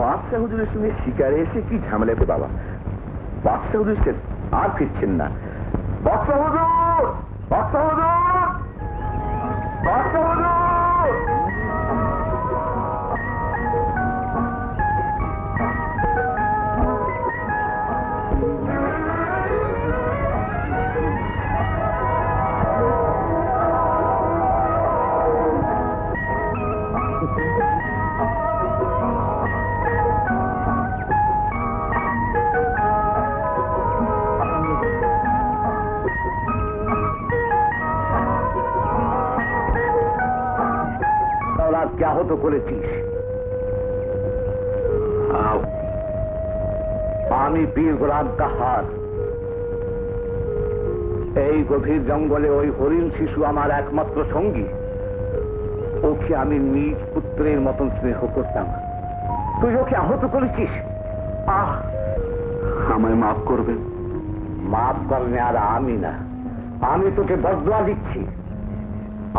बादशाह हुजूर इसमें शिकारे से की झमले पे बाबा बादशाह हुजूर से आप फिर छिन्ना बादशाह हुजूर बादशाह हुजूर बादशाह हुजूर क्या हो तो बोले चीज आओ आमी पीर गुलाम का हार এই গভীর জঙ্গলে ওই হরিণ শিশু আমার একমাত্র সঙ্গী ওকে আমি নিজ পুত্রের মতন স্নেহ করতাম তুই ওকে আহত করেছিস আহ আমায় মাফ করবেন মাফ করলে আর আমি না আমি তোকে বদদোয়া দিচ্ছি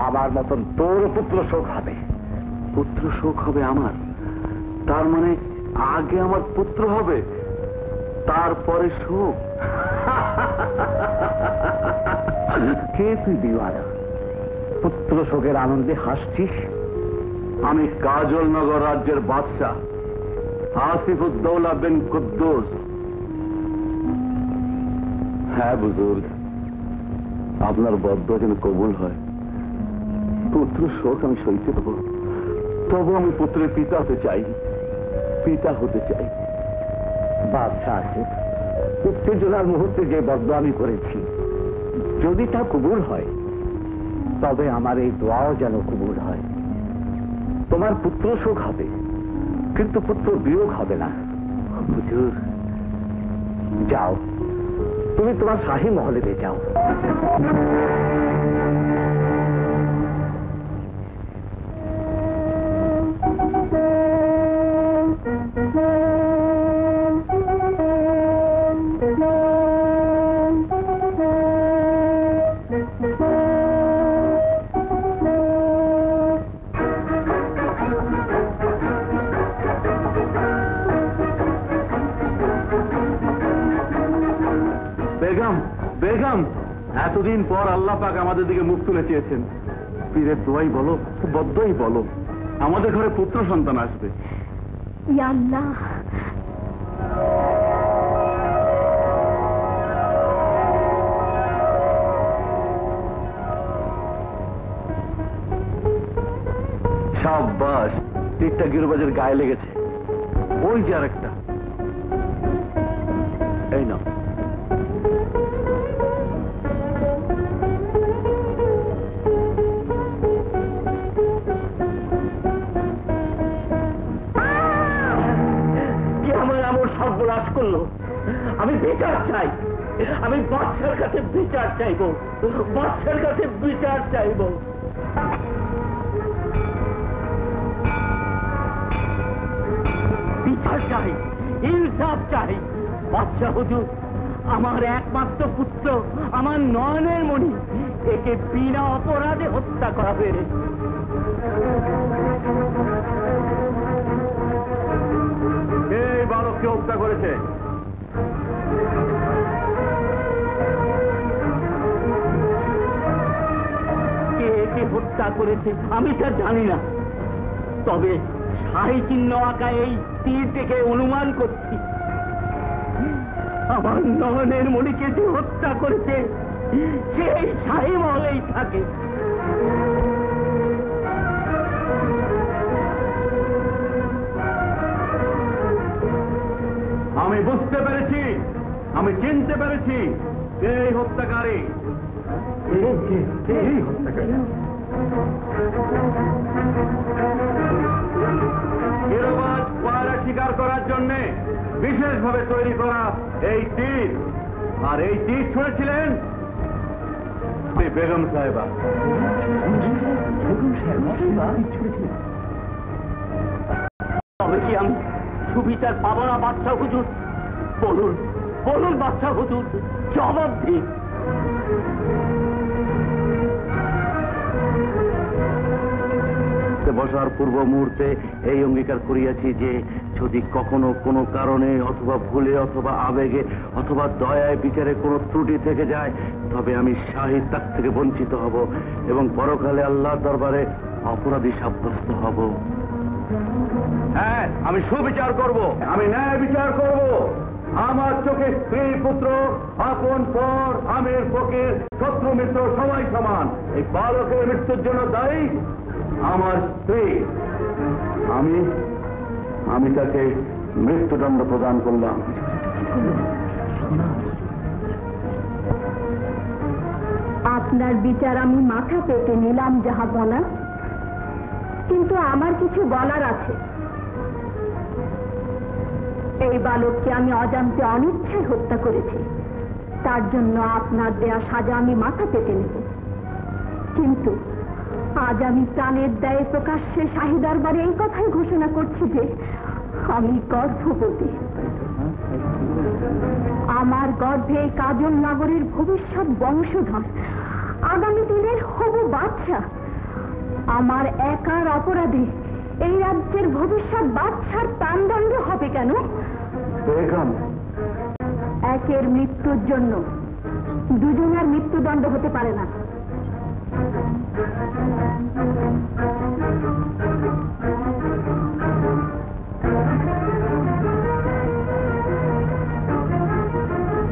আমার মতন তোর পুত্র শোক হবে पुत्र शोक होबे आमार तार माने आगे आमार पुत्र होबे तार परे शोक के तुई दिवाना पुत्र शोकेर आनंदे हासछिस आमी काजलनगर राज्येर बादशाह आसिफुद्दौला बिन कुद्दूस हाँ बुजुर्ग आपनार बद्दुआ जेन कबुल हय पुत्र शोक आमी सहिते पारबो ना तब तो हमें पुत्र पिता होते चाहिए पिता होते चाहिए बादशाह से उत्तेजनार मुहूर्ते जो बदनामी करेছি যদি তা কবুল হয় তবে আমার এই দোয়াও যেন কবুল হয় তোমার পুত্র শোক হবে কিন্তু পুত্র বিয়োগ হবে না হুজুর যাও তুমি তোমার শাহী মহলে যাও दिन पर अल्लाह पाक हमारे दिखे मुख तुले चेहरे पीरे दुआई बोलो बद्दोई बोलो हमारे घरे पुत्र संतान आसबे या अल्लाह शाबाश टिकटा गिरबाजेर गाये लेगेछे ओई जे आरेकटा ऐ ना एकमात्र पुत्र नयनेर मणि एके बिना अपराधे हत्या करा बालकके हत्या करेছে हत्या तब शाही चिन्ह आँका तीर अनुमान कर मणि के जो हत्या शाही महले थाके बुझते पेरेছি আমি চিনতে পেরেছি এই হত্যাকারী এই হত্যাকারী গিরবাজ পায়রা শিকার করার জন্য বিশেষভাবে তৈরি করা এই তীর আর এই তীর ছুঁড়েছিলেন বেগম সাহেবা সুবিচার পাবো না বাদশা হুজুর? বলুন বলুন বাদশা হুজুর, জবাব দিন। বসার পূর্ব মুহূর্তে এই অঙ্গীকার করিয়াছি যে যদি কখনো কোনো কারণে অথবা ভুলে অথবা আবেগে অথবা দয়ায় বিচারে কোনো ত্রুটি থেকে যায়, তবে আমি শাহিত্যাগ থেকে বঞ্চিত হব এবং পরকালে আল্লাহর দরবারে অপরাধী সাব্যস্ত হব। হ্যাঁ, আমি সুবিচার করব, আমি ন্যায় বিচার করব। আমার চোখে স্ত্রী পুত্র আপন পর আমের পকের শত্রু মিত্র সবাই সমান। এই বালকের মৃত্যুর জন্য দায়ী আমার স্ত্রী। আমি তাকে মৃত্যুদণ্ড প্রদান করলাম। আপনার বিচার আমি মাথা পেতে নিলাম জাহাপনা, কিন্তু আমার কিছু বলার আছে। এই বালককে আমি অজান্তে অনিচ্ছায় হত্যা করেছি, তার জন্য আপনার দেয়া সাজা আমি মাথা পেতে নেব। কিন্তু আজ আমি প্রাণের দায়ে প্রকাশ্যে শাহী দরবারে এই কথাই ঘোষণা করছি যে আমি গর্ভবতী। আমার গর্ভে কাজল নগরের ভবিষ্যৎ বংশধর, আগামী দিনের হবু বাচ্চা। আমার একার অপরাধে এই রাজ্যের ভবিষ্যৎ বাচ্চার প্রাণদণ্ড হবে কেন? একের মৃত্যুর জন্য দুজনের মৃত্যুদণ্ড হতে পারে না।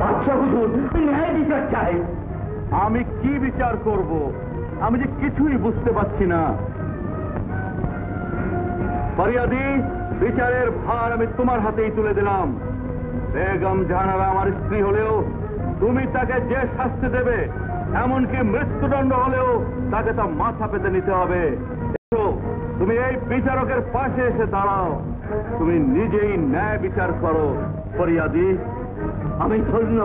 আচ্ছা হুজুর, ন্যায় বিচার চাই। আমি কি বিচার করব? আমি যে কিছুই বুঝতে পারছি না। ফরিয়াদি, বিচারের ভার আমি তোমার হাতেই তুলে দিলাম। বেগম জাহানারা আমার স্ত্রী হলেও তুমি তাকে যে শাস্তি দেবে, এমনকি মৃত্যুদণ্ড হলেও তাকে তা মাথা পেতে নিতে হবে। তুমি এই বিচারকের পাশে এসে দাঁড়াও, তুমি নিজেই ন্যায় বিচার করো। ফরিয়াদি, আমি ধন্য।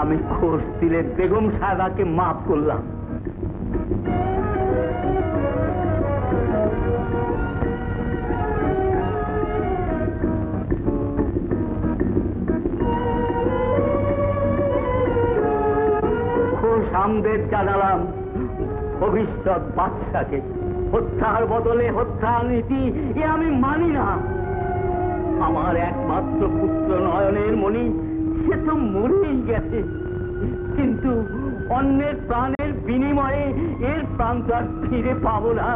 আমি খোঁজ দিলে বেগম সাহেবাকে মাফ করলাম। সামদের জানালাম ভবিষ্যৎ বাদশাকে হত্যার বদলে হত্যা নীতি এ আমি মানি না। আমার একমাত্র পুত্র নয়নের মনি, সে তো মরেই গেছে, কিন্তু অন্যের প্রাণের বিনিময়ে এর প্রাণ তো আর ফিরে পাব না।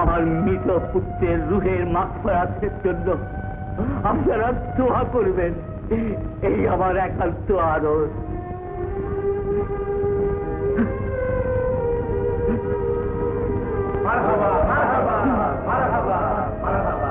আমার মৃত পুত্রের রুহের মাগফিরাতের জন্য আপনারা দোয়া করবেন, এই আমার একান্ত আরজ। মারহাবা মারহাবা মারহাবা মারহাবা।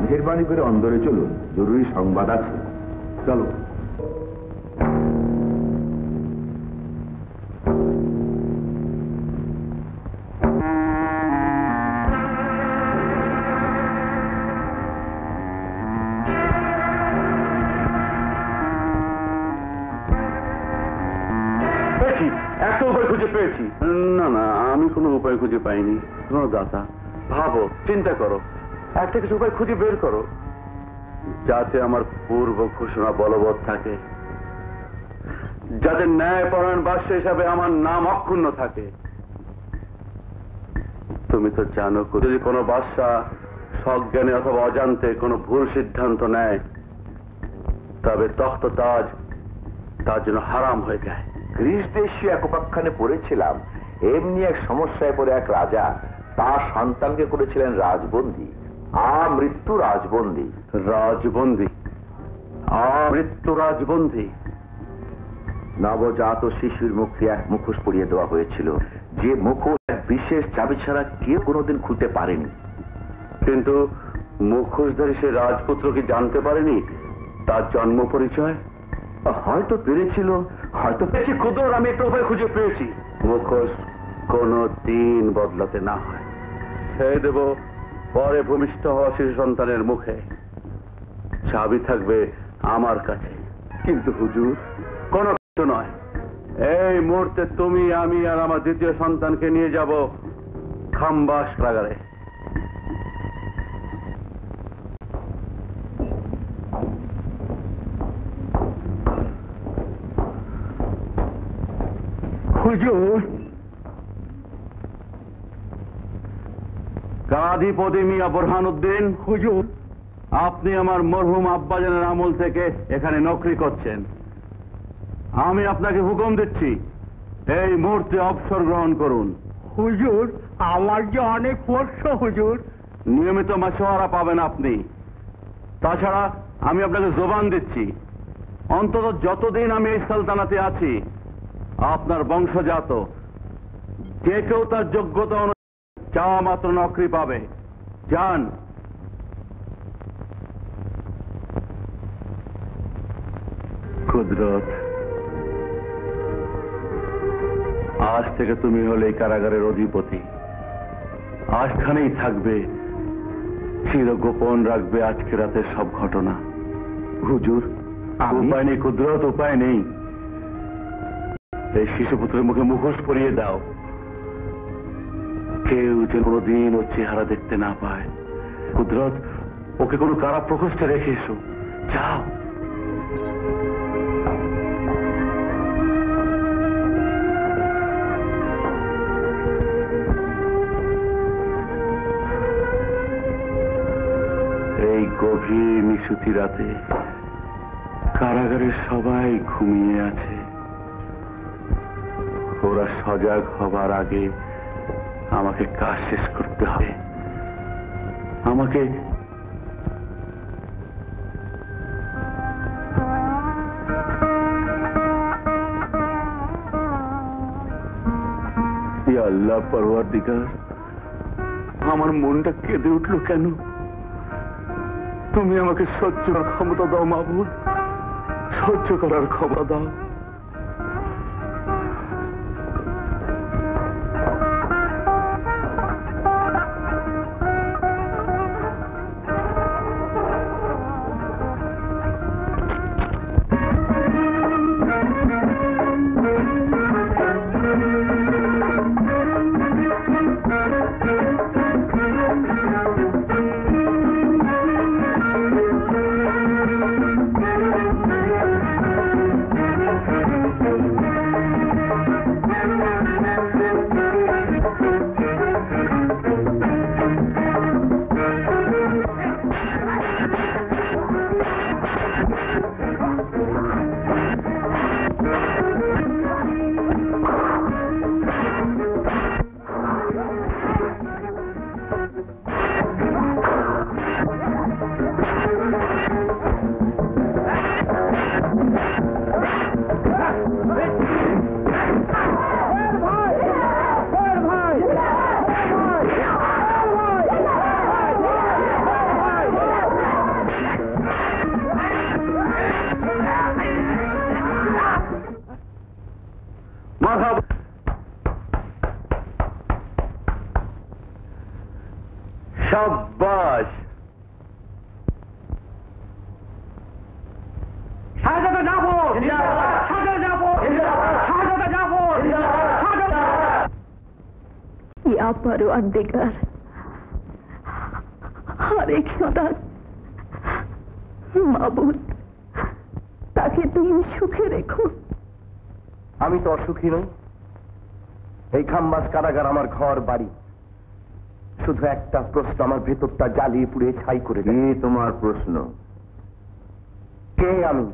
মেহরবানি করে অন্দরে চলুন, জরুরি সংবাদ আছে। চলো। পেয়েছি। না না, আমি কোনো উপায় খুঁজে পাইনি। শোনো দাতা, ভাবো, চিন্তা করো, একটা কিছু উপায় খুঁজে বের করো যাতে আমার পূর্ব ঘোষণা বলবৎ থাকে, যাদের ন্যায়পরায়ণ বাদশা হিসাবে আমার নাম অক্ষুণ্ণ থাকে। তুমি তো জানো, যদি কোনো বাদশা সজ্ঞানে অথবা অজান্তে কোনো ভুল সিদ্ধান্ত নেয় তবে তখ্ত তাজ তার জন্য হারাম হয়ে যায়। গ্রিস দেশে এক উপাখ্যানে পড়েছিলাম, এমনি এক সমস্যায় পড়ে এক রাজা তার সন্তানকে করেছিলেন রাজবন্দী, আমৃত্যু রাজবন্দী। রাজবন্দী, আমৃত্যু রাজবন্দী। নবজাত শিশুর মুখে এক মুখোশ পরিয়ে দেওয়া হয়েছিল, যে মুখোশ এক বিশেষ চাবি ছাড়া কেউ কোনোদিন খুলতে পারেনি। কিন্তু মুখোশধারী সে রাজপুত্র কি জানতে পারেনি তার জন্ম পরিচয়? হয়তো পেরেছিল, হয়তো পেরেছি। ক্ষুদ্র আমি একটা উপায় খুঁজে পেয়েছি। মুখোশ কোনো দিন বদলাতে না হয়, সে দেব পরে ভূমিষ্ঠ হওয়া শিশু সন্তানের মুখে। চাবি থাকবে আমার কাছে। কিন্তু হুজুর, কোনো কিছু নয়। এই মুহূর্তে তুমি, আমি আর আমার দ্বিতীয় সন্তানকে নিয়ে যাব খাম্বাস প্রাগারে। কাদিপতি মিয়া বোরহানউদ্দিন, হুজুর আপনি আমার মরহুম আব্বাজানের আমল থেকে এখানে নকরি করছেন। আমি আপনাকে হুকুম দিচ্ছি, এই মুহূর্তে অবসর গ্রহণ করুন। হুজুর আমার যে অনেক কষ্ট হুজুর। নিয়মিত মাসোয়ারা পাবেন আপনি। তাছাড়া আমি আপনাকে জবান দিচ্ছি, অন্তত যতদিন আমি এই সালতানাতে আছি আপনার বংশজাত যে কেউ তার যোগ্যতা অনুযায়ী যা মাত্র নকরি পাবে। যান। কুদরত, আজ থেকে তুমি হলে এই কারাগারের অধিপতি। আজখানেই থাকবে, চির গোপন রাখবে আজকে রাতের সব ঘটনা। হুজুর উপায় নেই কুদরত, উপায় নেই। এই শিশুপুত্রের মুখে মুখোশ পরিয়ে দাও, কেউ যেন কোনোদিন ওর চেহারা দেখতে না পায়। কুদরত, ওকে কোনো কারা প্রকোষ্ঠে রেখে এসো। যাও। এই গভীর নিশুতি রাতে কারাগারের সবাই ঘুমিয়ে আছে। ওরা সজাগ হবার আগে আমাকে কাজ শেষ করতে হবে। আমাকে ইয়া আল্লাহ পরওয়ারদিগার, আমার মনটা কেঁদে উঠল কেন? তুমি আমাকে সহ্য করার ক্ষমতা দাও মাবুদ, সহ্য করার ক্ষমতা দাও। आपारो अंधेगर हर एक माबूद ताके तुम सुखे रेखो आमी तो असुखी नई এই খাম্বাজ কারাগার আমার ঘর বাড়ি শুধু একটা প্রশ্ন আমার ভেতরটা জ্বালিয়ে পুড়িয়ে ছাই করে দেয় এই তোমার প্রশ্ন কে আমি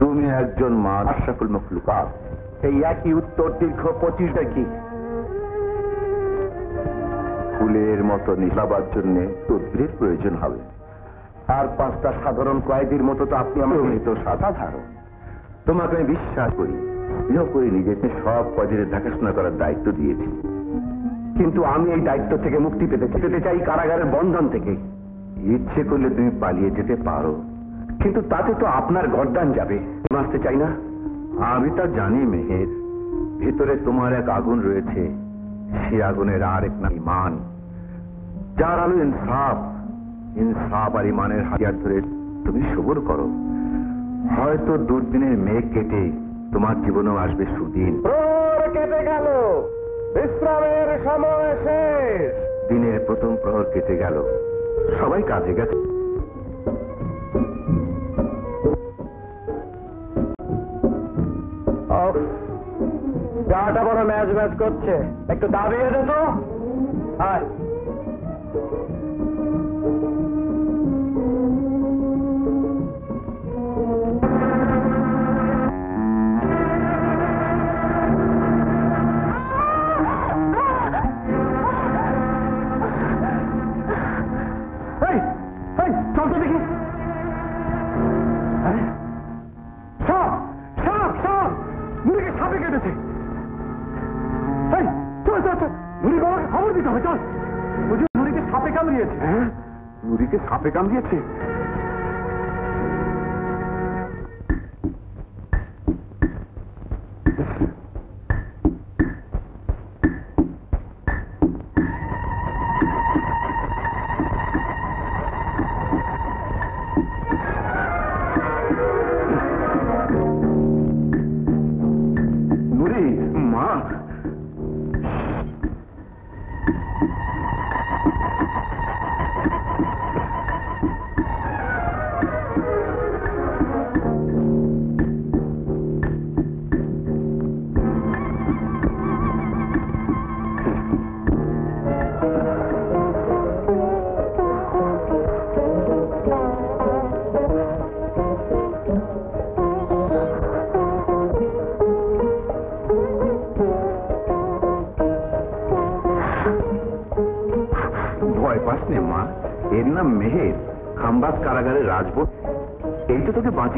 তুমি একজন মানুষ আশরাফুল মখলুকাত এই একই উত্তর দীর্ঘ 25 কি ফুলের মতো নিশাবার জন্য তদবিরের প্রয়োজন হবে আর পাঁচটা সাধারণ কয়েদির মতো তো আপনি আমাকে তো সাধারণ তোমাকে আমি বিশ্বাস করি ইও করি নিজেকে সব কয়েদির দেখাশোনা করার দায়িত্ব দিয়েছি কিন্তু আমি এই দায়িত্ব থেকে মুক্তি পেতে চাই কারাগারের বন্ধন থেকে ইচ্ছে করলে তুমি পালিয়ে যেতে পারো কিন্তু তাতে তো আপনার গর্দান যাবে বাঁচতে চাই না আমি তা জানি মেহের ভিতরে তোমার এক আগুন রয়েছে সেই আগুনের আর এক নাম ঈমান যার আলো ইনসাফ इंसाफ और ईमान हाथियार धरे तुम सबुर करो हयतो दुर्दिनेर मेघ केटे तुम्हार जीवने आसबे सुदिन प्रहर केटे गेल विश्रामेर समय शेष दिनेर प्रथम प्रहर केटे गेल सबाई काजे गेछे गाटा बड़ो मैच मैच करछे एकटू दाबिये दे तो आय सापे कामड़िए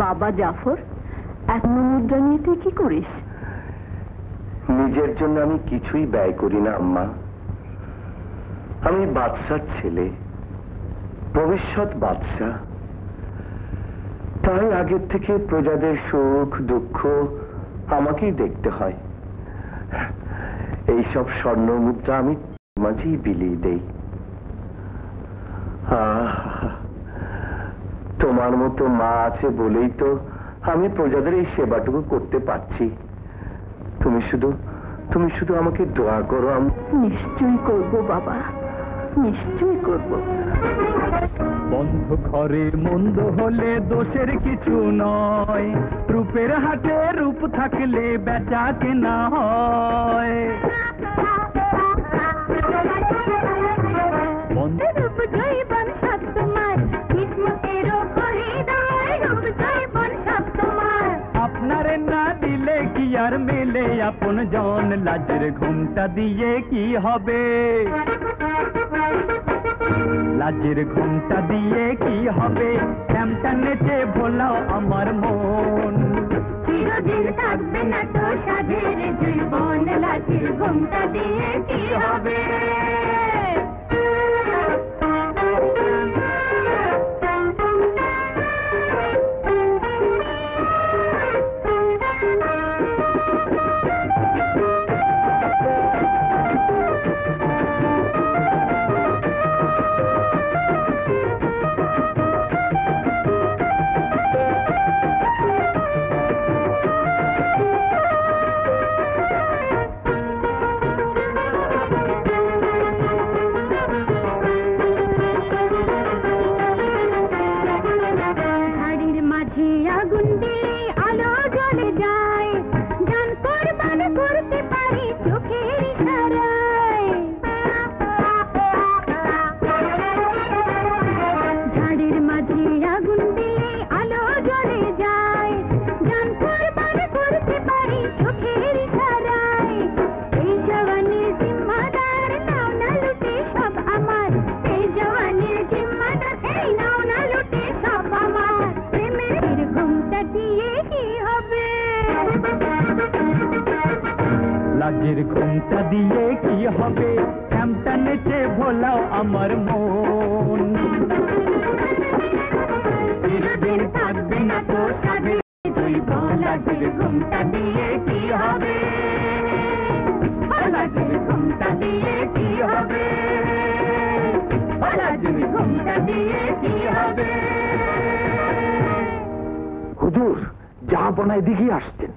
बाबा जाफर एखोनो मुद्रा निते कि करिस निजेर जन्य आमी किछुई व्यय करि ना अम्मा आमी बादशाह छेले भविष्यत बादशाह ताई आगे थेके प्रजादेर सुख दुःख आमाकेई देखते हय एई सब स्वर्ण मुद्रा आमी माझेई बिलिये देई তোমার মতো মা আছে বলেই তো আমি প্রজাদের এই সেবাটুকু করতে পারছি তুমি শুধু আমাকে দোয়া করো আমি নিশ্চয়ই করব বাবা নিশ্চয়ই করব বন্ধ ঘরে মন্দ হলে দোষের কিছু নয় রূপের হাটে রূপ থাকলে বেচা কেনা হয় আপন জন লাজের ঘোমটা দিয়ে কি হবে, লাজের ঘোমটা দিয়ে কি হবে, শ্যামটা নেচে ভোলাও আমার মন। চিরদিন থাকবে না তো সাধের জীবন, লাজের ঘোমটা দিয়ে কি হবে। লাজের ঘোমটা দিয়ে কি হবে, শ্যামটা নেচে ভোলাও আমার মন। চিরদিন থাকবে না তো সাধের জীবন, লাজের ঘোমটা দিয়ে কি হবে, লাজের ঘোমটা দিয়ে কি হবে, লাজের ঘোমটা দিয়ে কি হবে। হুজুর জাহাপনা এদিকে আসছেন।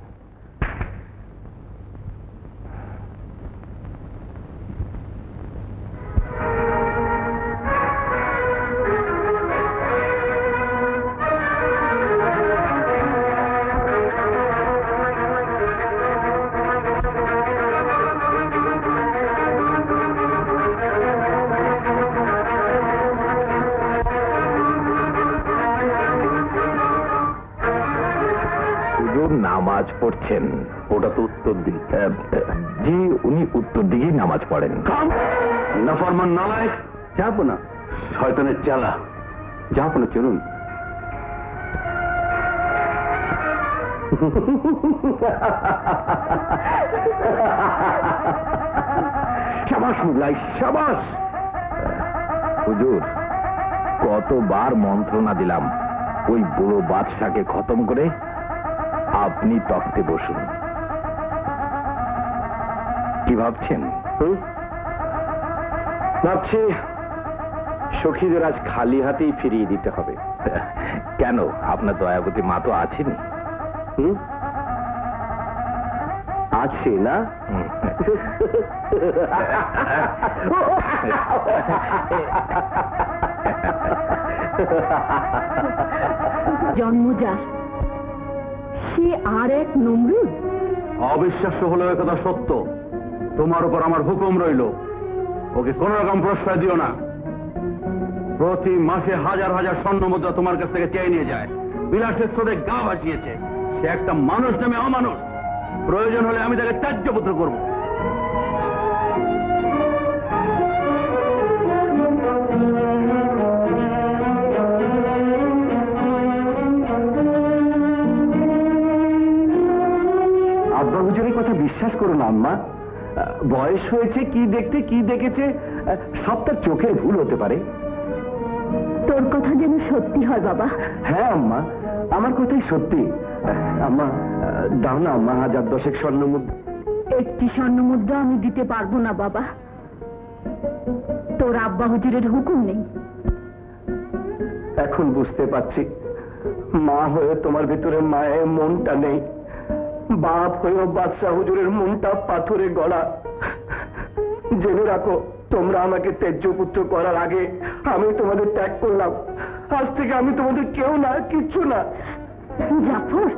নামাজ পড়ছেন, ওটা তো উত্তর দিক। জি, উনি উত্তর দিকে নামাজ পড়েন। নাফরমান নালায়েক, জাহাপনা শয়তানের চালা, জাহাপনা চলুন। সাবাস মুগলাই, সাবাস। হুজুর, কতবার মন্ত্রণা দিলাম ওই বুড়ো বাদশাকে খতম করে আপনি তখতে বসুন। কি ভাবছেন? ভাবছি সখীদের আজ খালি হাতেই ফিরিয়ে দিতে হবে। কেন? আপনার দয়াবতী মা তো আছেন। আছে না? জন্মজা সে আর এক নমরুদ। অবিশ্বাস্য হলো একথা সত্য। তোমার উপর আমার হুকুম রইল, ওকে কোন রকম প্রশ্রয় দিও না। প্রতি মাসে হাজার হাজার স্বর্ণ মুদ্রা তোমার কাছ থেকে চেয়ে নিয়ে যায়, বিলাসের স্রোতে গা ভাসিয়েছে। সে একটা মানুষ নামে অমানুষ। প্রয়োজন হলে আমি তাকে ত্যাজ্যপুত্র করব। বিশ্বাস করো না আম্মা, বয়স হয়েছে, কি দেখতে কি দেখেছে সবটা চোখের ভুল হতে পারে। তোর কথা যেন সত্যি হয় বাবা। হ্যাঁ আম্মা, আমার কথাই সত্যি। আম্মা দাও না আম্মা, হাজার দশেক স্বর্ণ মুদ্রা। একটি স্বর্ণ মুদ্রা আমি দিতে পারবো না বাবা, তোর আব্বা হুজুরের হুকুম নেই। এখন বুঝতে পারছি, মা হয়ে তোমার ভিতরে মায়ের মনটা নেই, বাপ হয়েও বাদশাহ হুজুরের মনটা পাথরে গলা। জেনে রাখো, তোমরা আমাকে ত্যাজ্য পুত্র করার আগে আমি তোমাদের ত্যাগ করলাম। আজ থেকে আমি তোমাদের কেউ না, কিচ্ছু না। জাফর,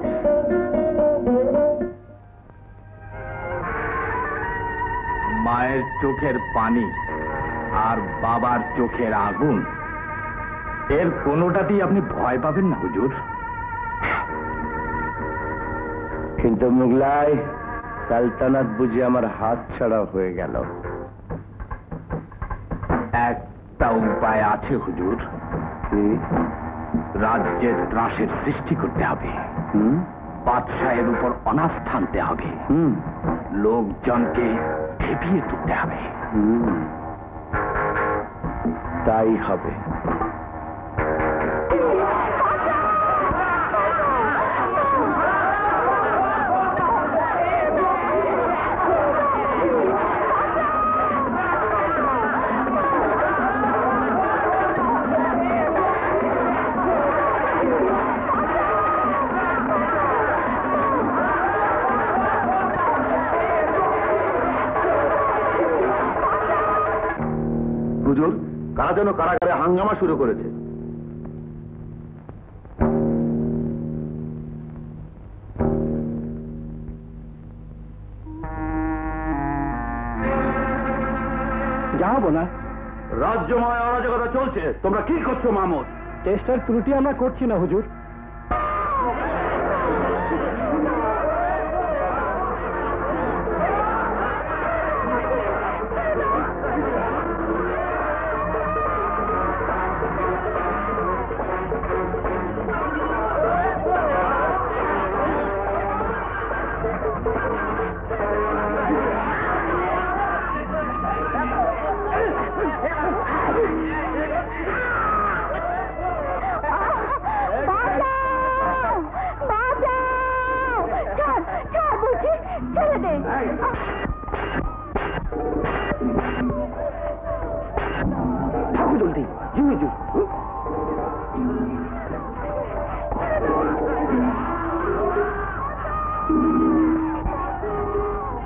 মায়ের চোখের পানি আর বাবার চোখের আগুন, এর কোনোটাতেই আপনি ভয় পাবেন না হুজুর। কিন্তু মুগলাই, सल्तनत बुझे आमार हाथ छड़ा हुए गेल एकटा उपाय आछे हुजूर राज्ये त्रासेर सृष्टि करते हबे बादशाहेर उपर अनास्था आनते हबे लोकजनके खेपिये तुलते हबे ताई हबे कारा जेनो कारागारे हांगामा शुरू करेছে যাব না রাজ্যময় অরাজকতা চলছে তোমরা কি করছো মামুদ টেস্টার ত্রুটি আমরা করছি না হুজুর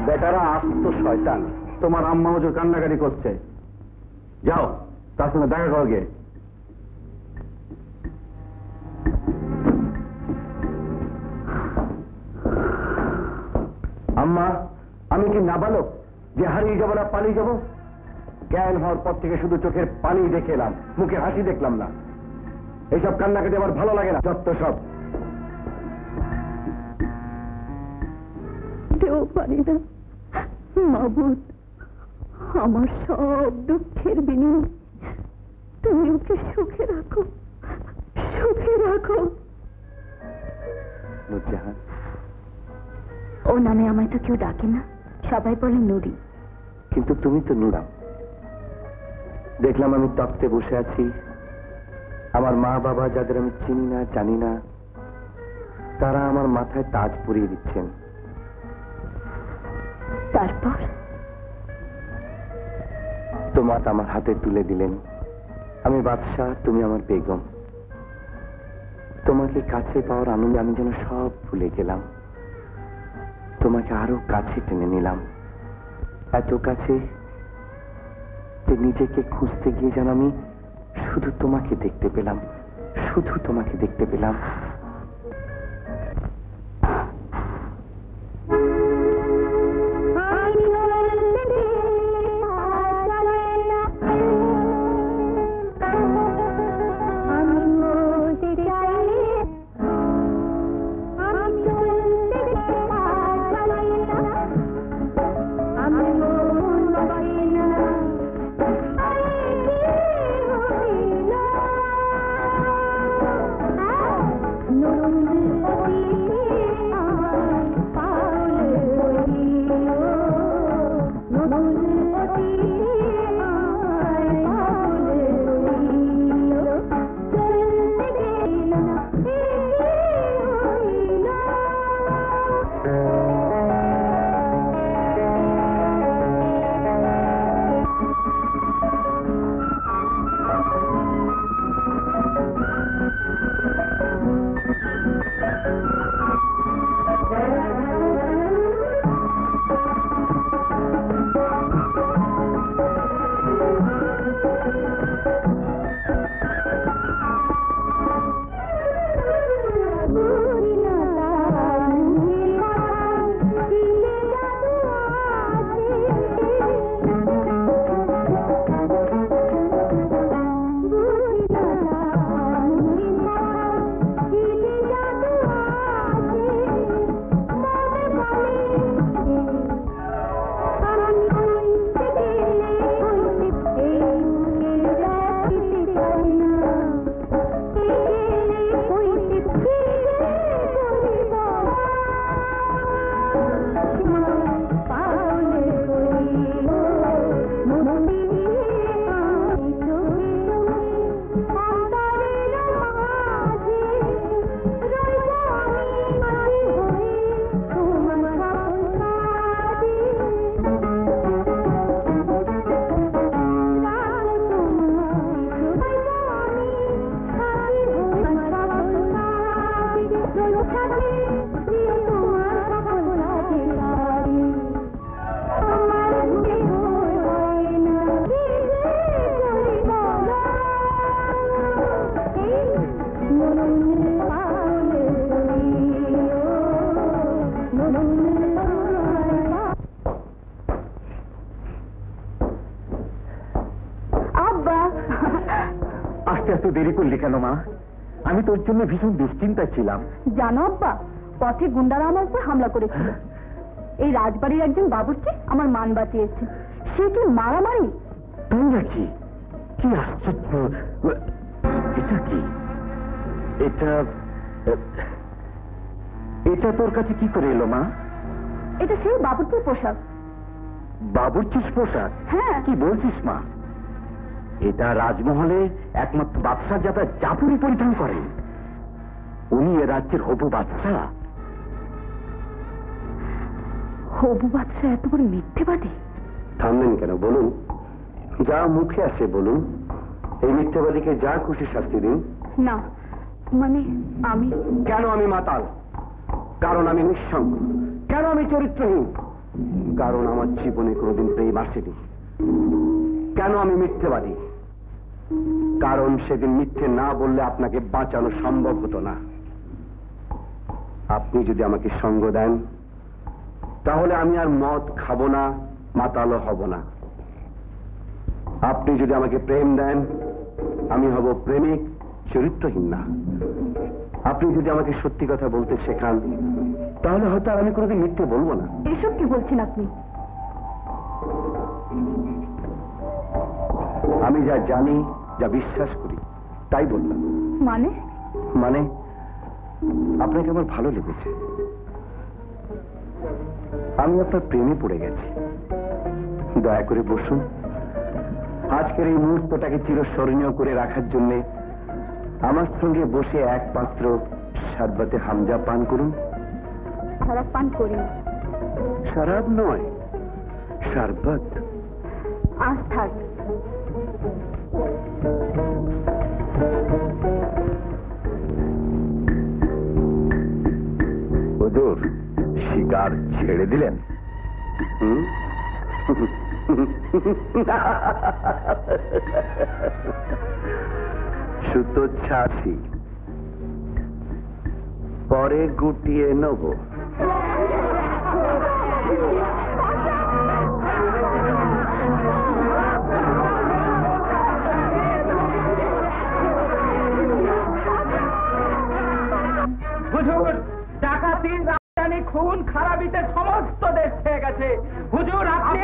बेटारा आस्त शयतान तुम्हार आम्मा हुजूर कान्नाकाटी करछे जाओ तार संगे देखा करो गे अम्मा आमी कि नाबालक जे हारिये जाबो ना पालिये जाबो ज्ञान हওয়ার পর থেকে শুধু চোখের পানি দেখে এলাম মুখে হাসি দেখলাম না এইসব কান্নাকাটি আমার ভালো লাগে না যত সব দেও পারি না মাবুদ আমার সব দুঃখের বিনিময় তুমি ওকে সুখে রাখো নুরজাহান ও নামে আমায় তো কেউ ডাকে না সবাই বলে নুরি কিন্তু তুমি তো নুরা দেখলাম আমি তপ্তে বসে আছি আমার মা বাবা যাদের আমি চিনি না জানি না তারা আমার মাথায় তাজ পরিয়ে দিচ্ছেন তারপর তোমার আমার হাতে তুলে দিলেন আমি বাদশা তুমি আমার বেগম তোমাকে কাছে পাওয়ার আনন্দে আমি যেন সব ভুলে গেলাম তোমাকে আরো কাছে টেনে নিলাম এত কাছে নিজেকে খুঁজতে গিয়ে যেন আমি শুধু তোমাকে দেখতে পেলাম শুধু তোমাকে দেখতে পেলাম এত দেরি করলে কেন মা? আমি তোর জন্য ভীষণ দুশ্চিন্তায় ছিলাম। জানো আব্বা, পথে গুন্ডারা আমার উপর হামলা করেছিল। এই রাজবাড়ির একজন বাবুর্চি আমার মান বাঁচিয়েছে। সে কি মারামারি? তোমরা কি কি আশ্চর্য! এটা কি? এটা এটা তোর কাছে কি করে এলো মা? এটা সেই বাবুর্চির পোশাক। বাবুর্চির পোশাক? হ্যাঁ। কি বলছিস মা? এটা রাজমহলে একমাত্র বাদশাহ যারা জাফরি পরিধান করেন। উনি এ রাজ্যের হবু বাদশাহ। হবু বাদশাহ এত বড় মিথ্যেবাদী? থামলেন কেন? বলুন, যা মুখে আসে বলুন। এই মিথ্যেবাদীকে যা খুশি শাস্তি দিন। না, মানে আমি কেন? আমি মাতাল কারণ আমি নিঃসঙ্গ, কেন আমি চরিত্রহীন কারণ আমার জীবনে কোনোদিন প্রেম আসেনি, কেন আমি মিথ্যেবাদী কারণ সেদিন মিথ্যে না বললে আপনাকে বাঁচানো সম্ভব হতো না। আপনি যদি আমাকে সঙ্গ দেন তাহলে আমি আর মদ খাবো না, মাতালও হব না। আপনি যদি আমাকে প্রেম দেন আমি হব প্রেমিক, চরিত্রহীন না। আপনি যদি আমাকে সত্যি কথা বলতে শেখান তাহলে হয়তো আর আমি কোনোদিন মিথ্যে বলবো না। এসব কি বলছেন আপনি? আমি যা জানি, যা বিশ্বাস করি তাই বললাম। মানে? মানে আপনাকে আমার ভালো লেগেছে, আমি আপনার প্রেমে পড়ে গেছি। দয়া করে বসুন। আজকের এই মুহূর্তটাকে চিরস্মরণীয় করে রাখার জন্য আমার সঙ্গে বসে এক পাত্র শরবতে হামজা পান করুন। শরাব পান করি? শরাব নয়, শরবত। আস্থা। হুজুর, শিকার ছেড়ে দিলেন? সুতো ছাছি পরে গুটিয়ে নেব। হুজুর, ডাকাতির রাজধানী খুন খারাপিতে সমস্ত দেশ হয়ে গেছে। হুজুর আপনি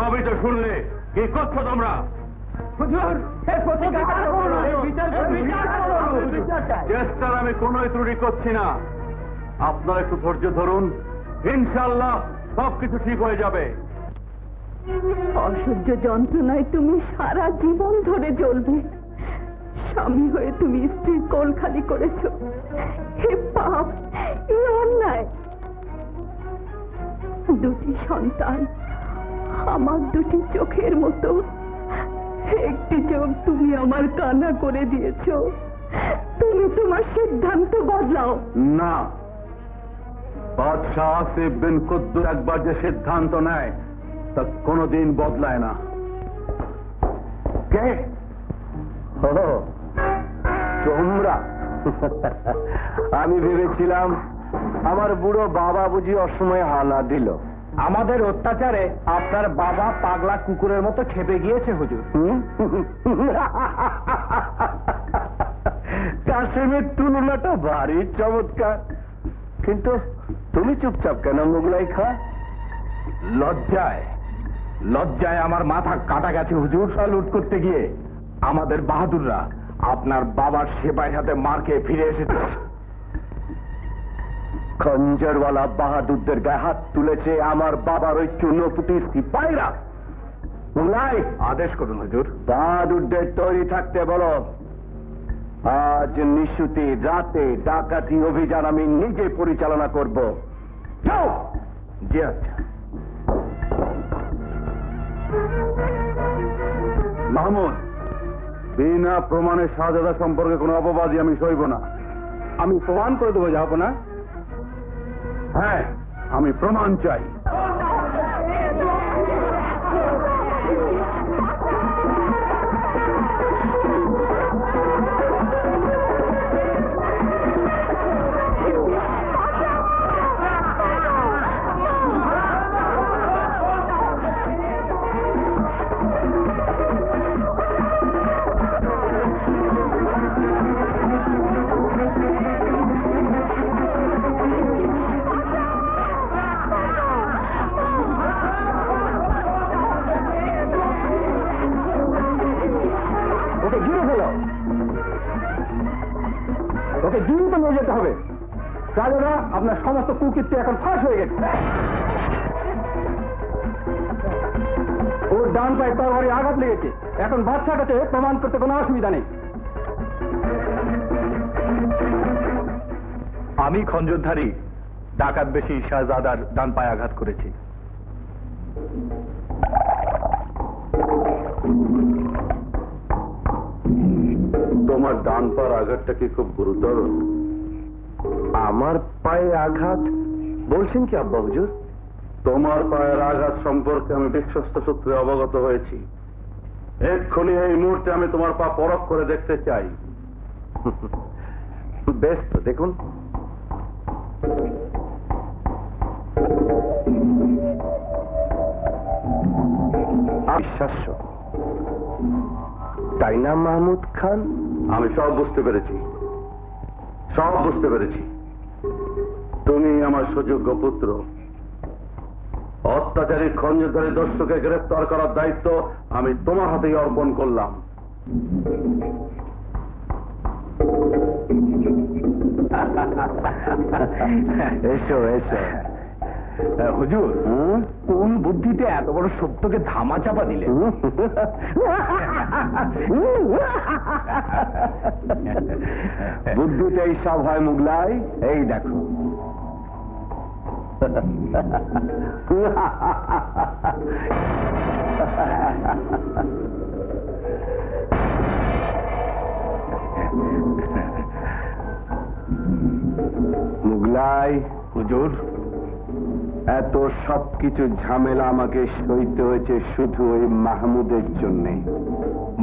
সবই তো শুনলে, কি করছো তোমরা? হুজুর চেষ্টার আমি কোন ত্রুটি করছি না, আপনারা একটু ধৈর্য ধরুন, ইনশাল্লাহ সবকিছু ঠিক হয়ে যাবে। অসহ্য যন্ত্রণায় তুমি সারা জীবন ধরে জ্বলবে। স্বামী হয়ে তুমি স্ত্রীর কোল খালি করেছ, হে পাপ, এ অন্যায়। দুটি সন্তান আমার দুটি চোখের মতো, একটি চোখ তুমি আমার কানা করে দিয়েছ। তুমি তোমার সিদ্ধান্ত বদলাও না। বাদশাহ আসিফ বিন কুদ্দুস একবার যে সিদ্ধান্ত নেয় তা কোনোদিন বদলায় না। কে? তোমরা? আমি ভেবেছিলাম আমার বুড়ো বাবা বুঝি অসময়ে হানা দিল। আমাদের অত্যাচারে আপনার বাবা পাগলা কুকুরের মতো খেপে গিয়েছে হুজুর। কাশেমের তুলনাটা ভারী চমৎকার। কিন্তু তুমি চুপচাপ কেন মোগলাই খা? লজ্জায় লজ্জায় আমার মাথা কাটা গেছে হুজুর। লুট করতে গিয়ে আমাদের বাহাদুররা আপনার বাবার সেবায় হাতে মারকে ফিরে এসেছে। খঞ্জরওয়ালা বাহাদুরদের গায়ে হাত তুলেছে আমার বাবার ওই চূর্ণপুটির সিপাহীরা। মোগলাই, আদেশ করুন হুজুর, বাহাদুরদের তৈরি থাকতে বলো। আজ নিশুতি রাতে ডাকাতি অভিযান আমি নিজে পরিচালনা করব। জি আচ্ছা। মাহমুদ, বিনা প্রমাণে শাহজাদা সম্পর্কে কোনো অপবাদই আমি সইব না। আমি প্রমাণ করে দেবো যাবো না। হ্যাঁ, আমি প্রমাণ চাই। জানেনা আপনার সমস্ত কুকীর্তি এখন ফাঁস হয়ে গেছে। ওর ডান পায়ে তরবারি আঘাত লেগেছে, এখন বাচ্চার কাছে প্রমাণ করতে কোনো অসুবিধা নেই। আমি খঞ্জরধারী ডাকাত বেশি শাহজাদার ডান পায়ে আঘাত করেছি। তোমার ডান পায়ের আঘাতটা কি খুব গুরুতর? আমার পায়ে আঘাত বলছেন কি আব্বা হুজুর? তোমার পায়ের আঘাত সম্পর্কে আমি বিশ্বস্ত সূত্রে অবগত হয়েছি। এক্ষুনি এই মুহূর্তে আমি তোমার পা পরখ করে দেখতে চাই। বেশ, তো দেখুন। বিশ্বাস্য তাই না মাহমুদ খান? আমি সব বুঝতে পেরেছি, সব বুঝতে পেরেছি। তুমি আমার সুযোগ্য পুত্র। অত্যাচারী খঞ্জরধারী দস্যুকে গ্রেফতার করার দায়িত্ব আমি তোমার হাতেই অর্পণ করলাম। এসো এসো। হুজুর, কোন বুদ্ধিতে এত বড় সত্যকে ধামা চাপা দিলে? বুদ্ধিতেই সব হয় মুগলাই। এই দেখো, মুগলাই। হুজুর, এত সবকিছু ঝামেলা আমাকে সইতে হয়েছে শুধু ওই মাহমুদের জন্যে।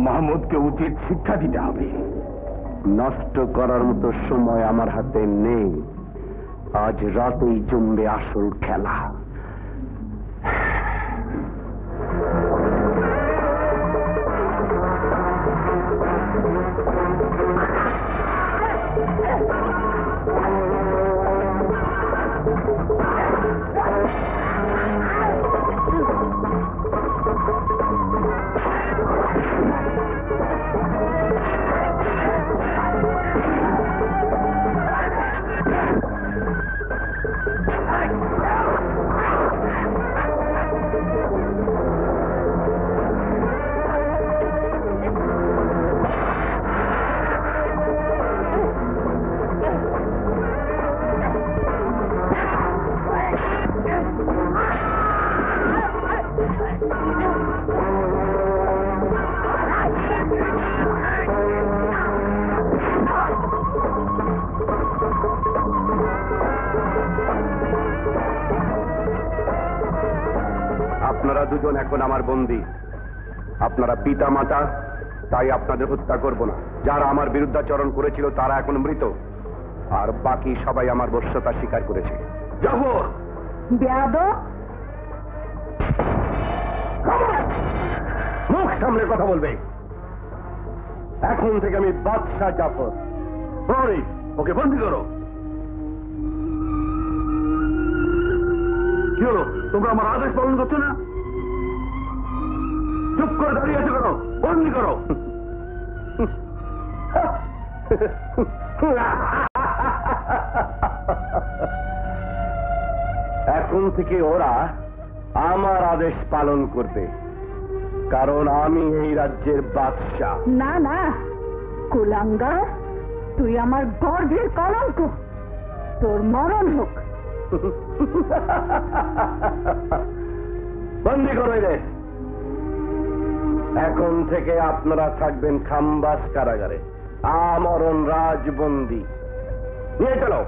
মাহমুদকে উচিত শিক্ষা দিতে হবে। নষ্ট করার মতো সময় আমার হাতে নেই। আজ রাতেই জমবে আসল খেলা। আপনারা দুজন এখন আমার বন্দী। আপনারা পিতা মাতা, তাই আপনাদের হত্যা করব না। যারা আমার বিরুদ্ধাচরণ করেছিল তারা এখন মৃত, আর বাকি সবাই আমার বশ্যতা স্বীকার করেছে। জাফর বেয়াদব, মুখ সামনে কথা বলবে। এখন থেকে আমি বাদশা জাফর। ওকে বন্দী করো। কি হলো, তোমরা আমার আদেশ পালন করছো না? চুপ করে দাঁড়িয়ে আছো কেন? বন্দী করো। এখন থেকে ওরা আমার আদেশ পালন করবে, কারণ আমি এই রাজ্যের বাদশা। না না কুলাঙ্গার, তুই আমার গর্ভের কলঙ্ক। তোর মরণ হোক। বন্দী করো। এখন থেকে আপনারা থাকবেন খাম্বাস কারাগারে, আমরণ রাজবন্দী। নিয়ে চলো।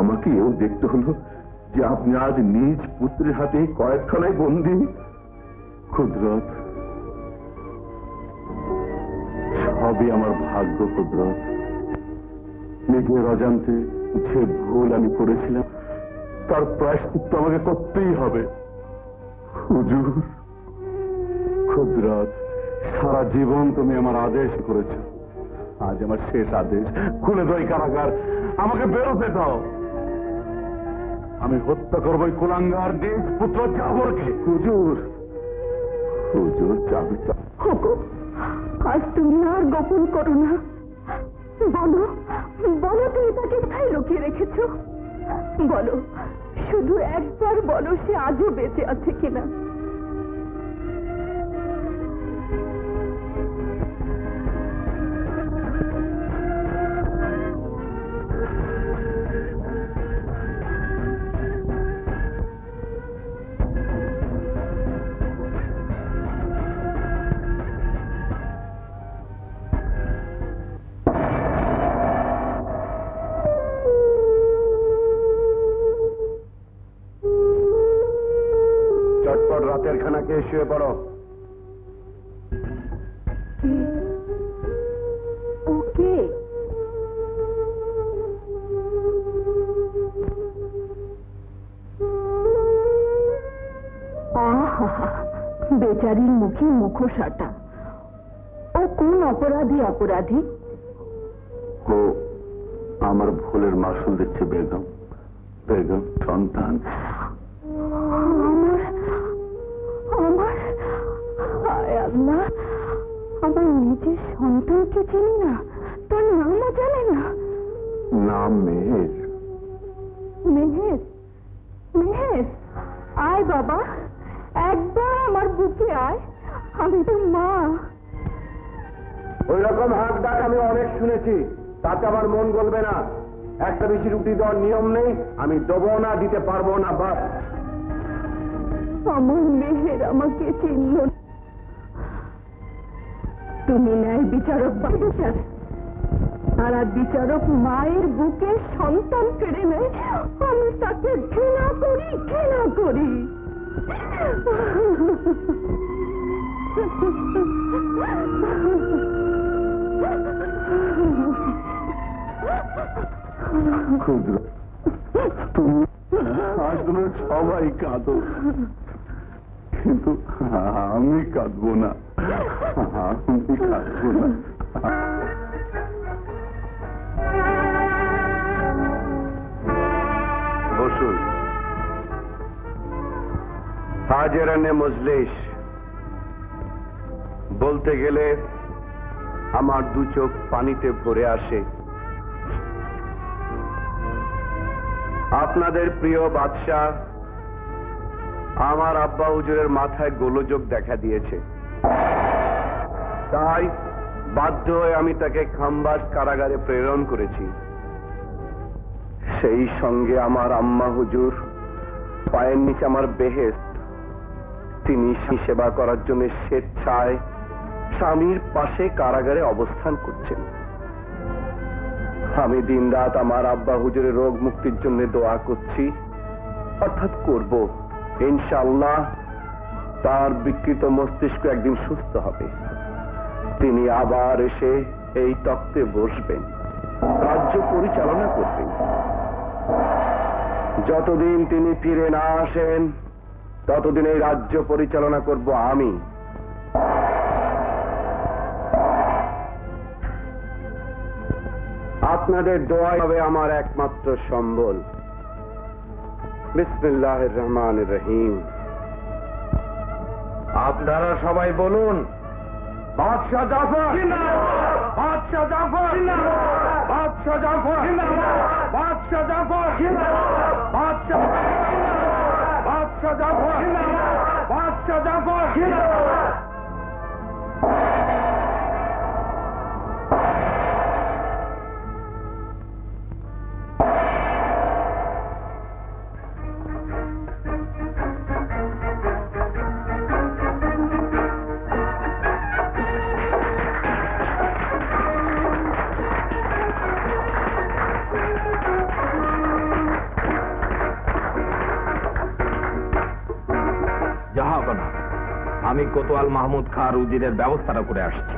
আমাকেও দেখতে হলো যে আপনি আজ নিজ পুত্রের হাতে কয়েকখানায় বন্দী। কুদরত, সবই আমার ভাগ্য কুদরত। মেঘের অজান্তে যে ভুল আমি করেছিলাম তার প্রায়শ্চিত্ত আমাকে করতেই হবে। হুজুর, কুদরত, সারা জীবন তুমি আমার আদেশ করেছ, আজ আমার শেষ আদেশ। খুলে দাও কারাগার, আমাকে বেরোতে দাও। আমি হত্যা করবো এই কুলাঙ্গার নিজ পুত্র জাবরকে। হুজুর, হুজুর, যাবে আজ তুমি আর গোপন করো না, বলো বলো তুমি তাকে কোথায় লুকিয়ে রেখেছ। বলো, শুধু একবার বলো, সে আজও বেঁচে আছে কিনা। শুয়ে পড়ো। ওকে, বেচারির মুখে মুখোশাটা। ও কোন অপরাধী? অপরাধী ও আমার ভুলের মাসুল দিচ্ছে বেগম। বেগম সন্তান না, আমার নিজের সন্তানকে চিনি না, তার নামও জানে না। নাম মেহের। মেহের, মেহের, আয় বাবা, একবার আমার বুকে আয়, আমি তো মা। ওই রকম হাক ডাক আমি অনেক শুনেছি, তাতে আমার মন গলবে না। একটা বেশি রুটি দেওয়ার নিয়ম নেই, আমি দেবো না, দিতে পারবো না। বাস, আমার মেহের আমাকে চিনল। তুমি ন্যায় বিচারক বাবু, আর বিচারক মায়ের বুকে সন্তান কেড়ে নেয়। আমি তাকে ঘৃণা করি, ঘৃণা করি। তুমি আজ তোমরা সবাই কাঁদো, কিন্তু আমি কাঁদবো না। হাজেরানে মজলিস বলতে গেলে আমার দু চোখ পানিতে ভরে আসে। আপনাদের প্রিয় বাদশাহ আমার আব্বা হুজুরের মাথায় গোলযোগ দেখা দিয়েছে, তাই বাধ্য হয়ে আমি তাকে খাম্বাজ কারাগারে প্রেরণ করেছি। সেই সঙ্গে আমার আম্মা হুজুর, পায়ের নিচে আমার বেহেশত, তিনি সেবা করার জন্য স্বেচ্ছায় স্বামীর পাশে কারাগারে অবস্থান করছেন। আমি দিন রাত আমার আব্বা হুজুরের রোগ মুক্তির জন্য দোয়া করছি, অর্থাৎ করব। ইনশাআল্লাহ তার বিকৃত মস্তিষ্ক একদিন সুস্থ হবে, তিনি আবার এসে এই তক্তে বসবেন, রাজ্য পরিচালনা করবেন। যতদিন তিনি ফিরে না আসেন ততদিন এই রাজ্য পরিচালনা করব আমি। আপনাদের দোয়া হবে আমার একমাত্র সম্বল। বিসমিল্লাহির রহমানির রহিম। আপনারা সবাই বলুন, বাদশাহ জাফর জিন্দাবাদ, বাদশাহ জাফর জিন্দাবাদ, বাদশাহ জাফর জিন্দাবাদ, বাদশাহ জাফর জিন্দাবাদ, বাদশাহ জিন্দাবাদ, বাদশাহ জাফর জিন্দাবাদ, বাদশাহ জাফর জিন্দাবাদ। আমি কোতোয়াল মাহমুদ খাঁ রুজিরের ব্যবস্থাটা করে আসছি।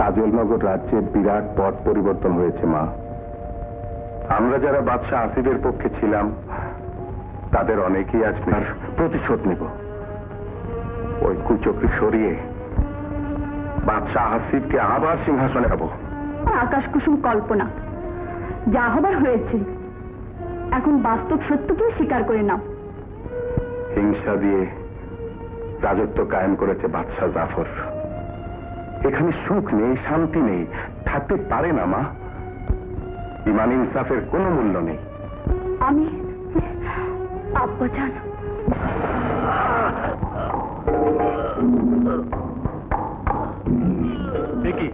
কাজলনগর রাজ্যে বিরাট পথ পরিবর্তন হয়েছে মা। আমরা যারা বাদশাহ আসিফের পক্ষে ছিলাম তাদের অনেকেই আজ প্রতিশোধ নেব। ওই কুচক্রি সরিয়ে বাদশাহ আসিফকে আবার সিংহাসনে যাব। আকাশ কুসুম কল্পনা, যা হবার হয়েছে এখন বাস্তব সত্যকে স্বীকার করে নাও। হিংসা দিয়ে রাজত্ব কায়েম করেছে বাদশাহ জাফর। এখানে সুখ নেই, শান্তি নেই, থাকতে পারে না মা। ইমান ইনসাফের কোনো মূল্য নেই। আমি Bacanım. Peki.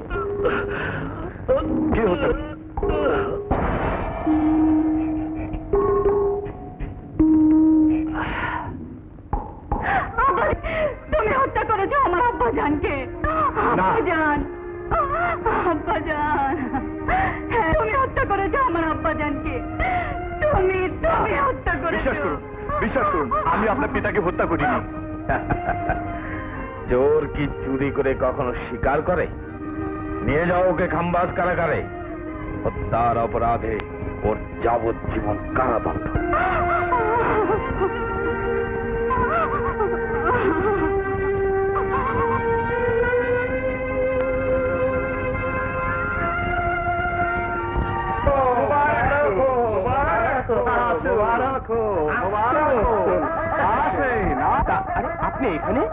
Gel otur. तुम्हें हत्या करो जो हमारा अब्बा जान के अब्बा जान तुम्हें हत्या करो जो हमारा अब्बा जान के तुम्हें हत्या करो विश्वास करो आमी अपने पिता के हत्या करी जोर की चूरी करे कखनो शिकार करे निये जाओ के खामबाज कारागारे हत्यार अपराधे और যাবজ্জীবন কারাদণ্ড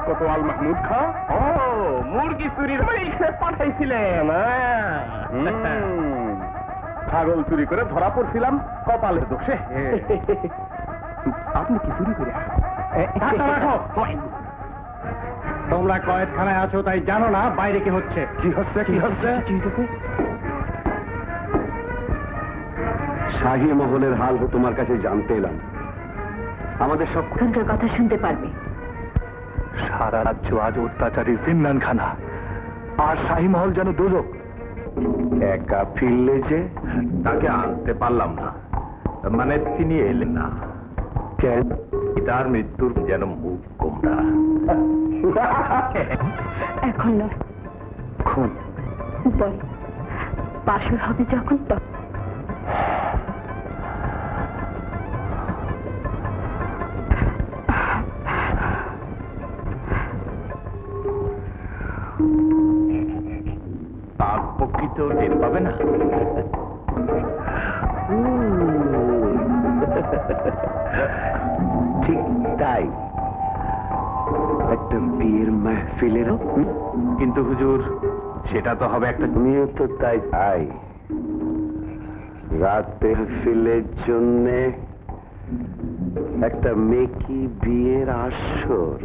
कोतवाल महमूद खान मुर्गी चुरी पाठाइछिलेन ছাগল চুরি করে ধরা পড়ছিলাম কপালের দোষে আপনি কি চুরি করে তোমরা কয়েদখানায় আছো তাই জানো না বাইরে কি হচ্ছে শাহী মহলের হাল তোমার কাছে জানতে এলাম আমাদের সব খুনকার কথা শুনতে পারবে সারা রাজ্য আজ অত্যাচারী জিন্নানখানা আর শাহী মহল যেন দোজক একা ফিরলে যে তাকে আনতে পারলাম না মানে তিনি এলেন না কেন তার মৃত্যুর যেন মুখ কোমরা এখন না খুন বল পাশে হবে যখন तो टेर पावे ना ठीक ताई एक बीर महफिले किंतु हुजूर सेटा तो हबे एक नियो तो ताई आई रात महफिलेर जन्ने एक मेकी बीर आशर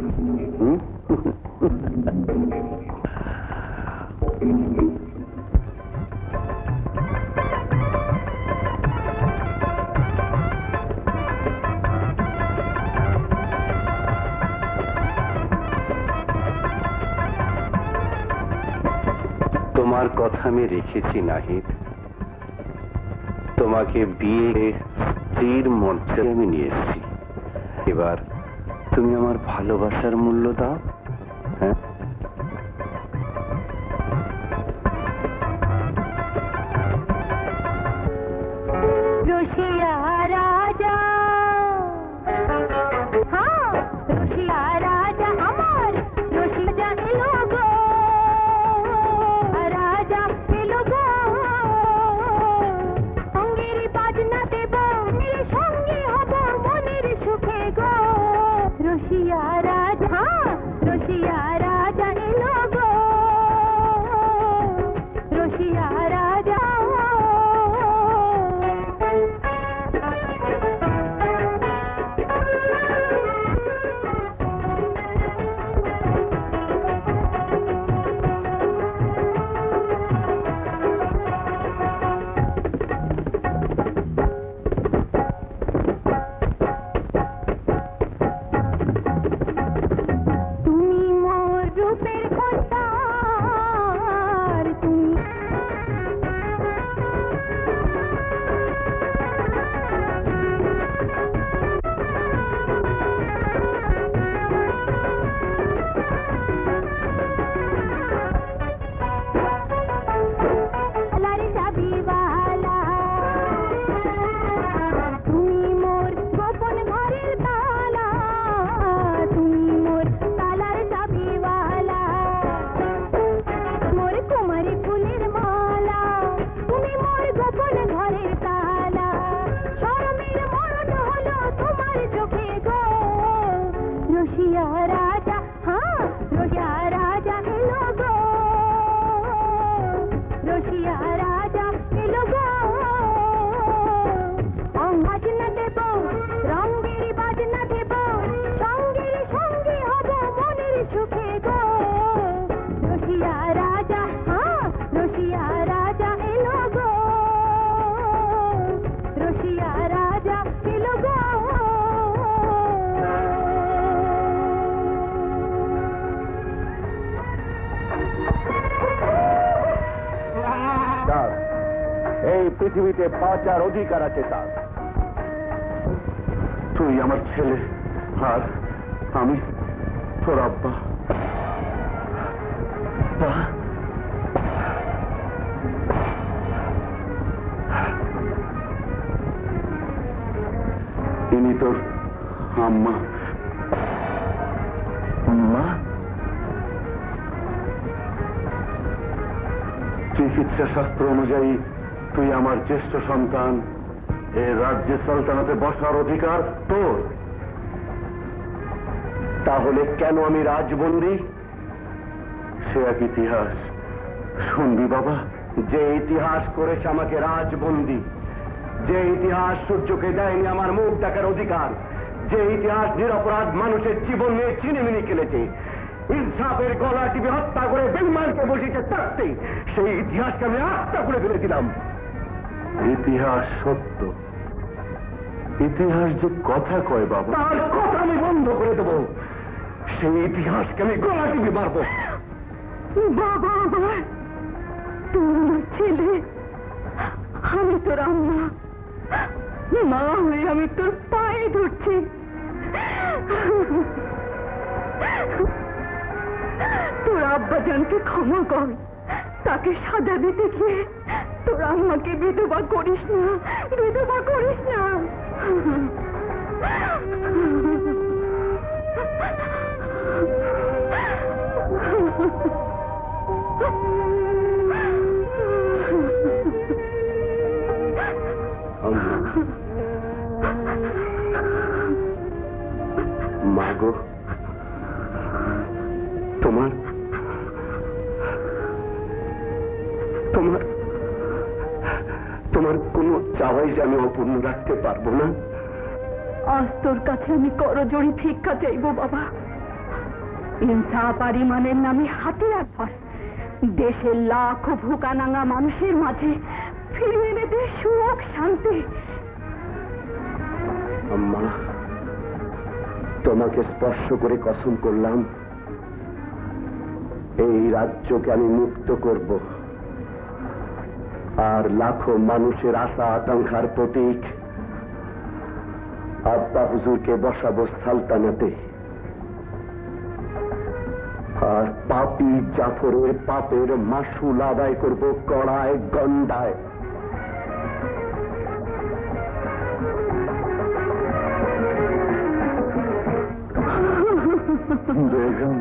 कथा में रेखे नाहिद तुम्हें विये स्थिर मर्यादा में निये एबार तुम आमार भालोबासार मूल्य दाओ हाँ सिया राज पृथ्वीते पाचार अधिकाराचे तास तुई आमार छेले आर आमी तोर अब्बा इनी तोर आम्मा अम्मा चिकित्सा शास्त्र अनुयायी तुई आमार ज्येष्ठ सन्तान ए राज्य सल्तनते बसार अधिकार तोर ताहले केन आमी राजबंदी से एक इतिहास सुनबी बाबा जे इतिहास करेछे आमाके राजबंदी जे इतिहास सूर्यके देयनि आमार मुख देखार अधिकार जे इतिहास निरपराध मानुषेर जीवन निये छिनेमिने खेलेछे इंसाफेर गला टिपे हत्या करे बेईमानके बसिये ताकतेई सेई इतिहासके आमि हत्या करे फेलेছিলাম। इतिहास सत्य इतिहास जो कथा कय बाबा तार कथा आमि बंध करे देब सेई इतिहासके आमि गला टिपे मारब। बाबा तुमि छिले आमि तोर अम्मा मा हये आमि तोर पाये धरछि तोर अब्बा जानके क्षमा कर ताके साजा दिते गिये तोर आम्माके विधवा करिस ना विधवा करिस ना। मागो तुम्हार तुम्हार तुम्हार कोनो चावाई जाने अपूर्ण रखते पारबो ना। आज तोर काछे आमी करजोड़ी भिक्षा चाइबो बाबा इंसाफ आर इमानेर नामे हातियार धर देशे लाखो भूकानांगा मानुषेर माझे फिरिये एने दे सुख शांति। अम्मा तुम्हें स्पर्श कर कसम करलाम एई राज्य के आमी मुक्त करब और लाखो मानुषेर आशा आकांक्षार प्रतीक अब्बा हुजूर के बसाबो सल्तनते और पापी जाफरेर पापेर मासूल आदाय करब कड़ाय गंडाय। बेगम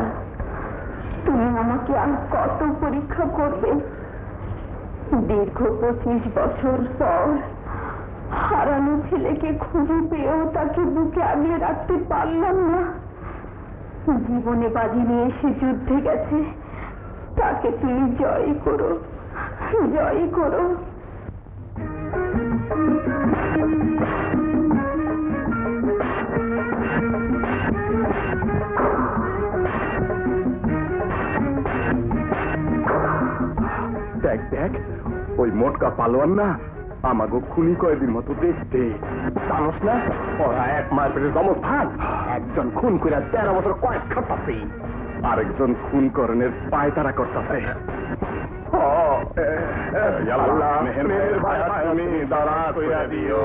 जीवने बाजी निये युद्धे गेछे ताके तुमि जय करो जय करो। देख देख ओ मोटका पालोवान ना आमागो खुनी कयदिन मतो देखते जानस ना ओरा एक मारपेटे जमज भाग एकजन खून कइरा 13 बछर कयद खाटाछे आरेकजन खून करनेर पायतारा करताछे। ओ या अल्लाह मेहर भाई दारा कइरा दिओ।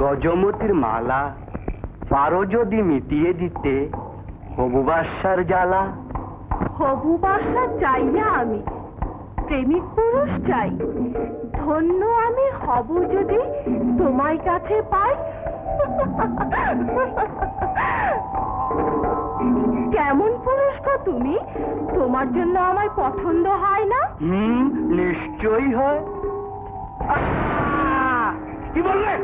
गजमतिर माला पारो जदि मिटिए दीते हबु बासार जाला हबु बासा चाइ ना आमी प्रेमिक पुरुष चाइ धन्य आमी हबु जदि तोमार काछे पाई। केमन पुरुष को तुमी तोमार जन्य आमार पसंद हय ना? निश्चय हय। कि बोलले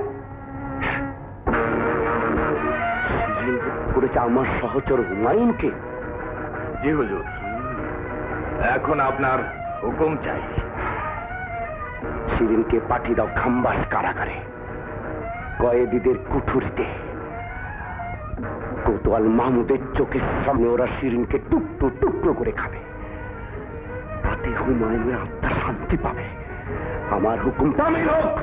सहचर हुमायून के जी हुजूर एखन आपनार हुकुम चाइ शिरीन के पाठी दाओ खाम्बास कारागारे कयेदीदेर कुठुरिते कोतोयाल माहमुदेर चोखेर सामने ओरा शिरीन के टुकटो टुकटो करे खाबे ताते हुमायून आत्मा शांति पाबे। आमार हुकुम तामिल होक।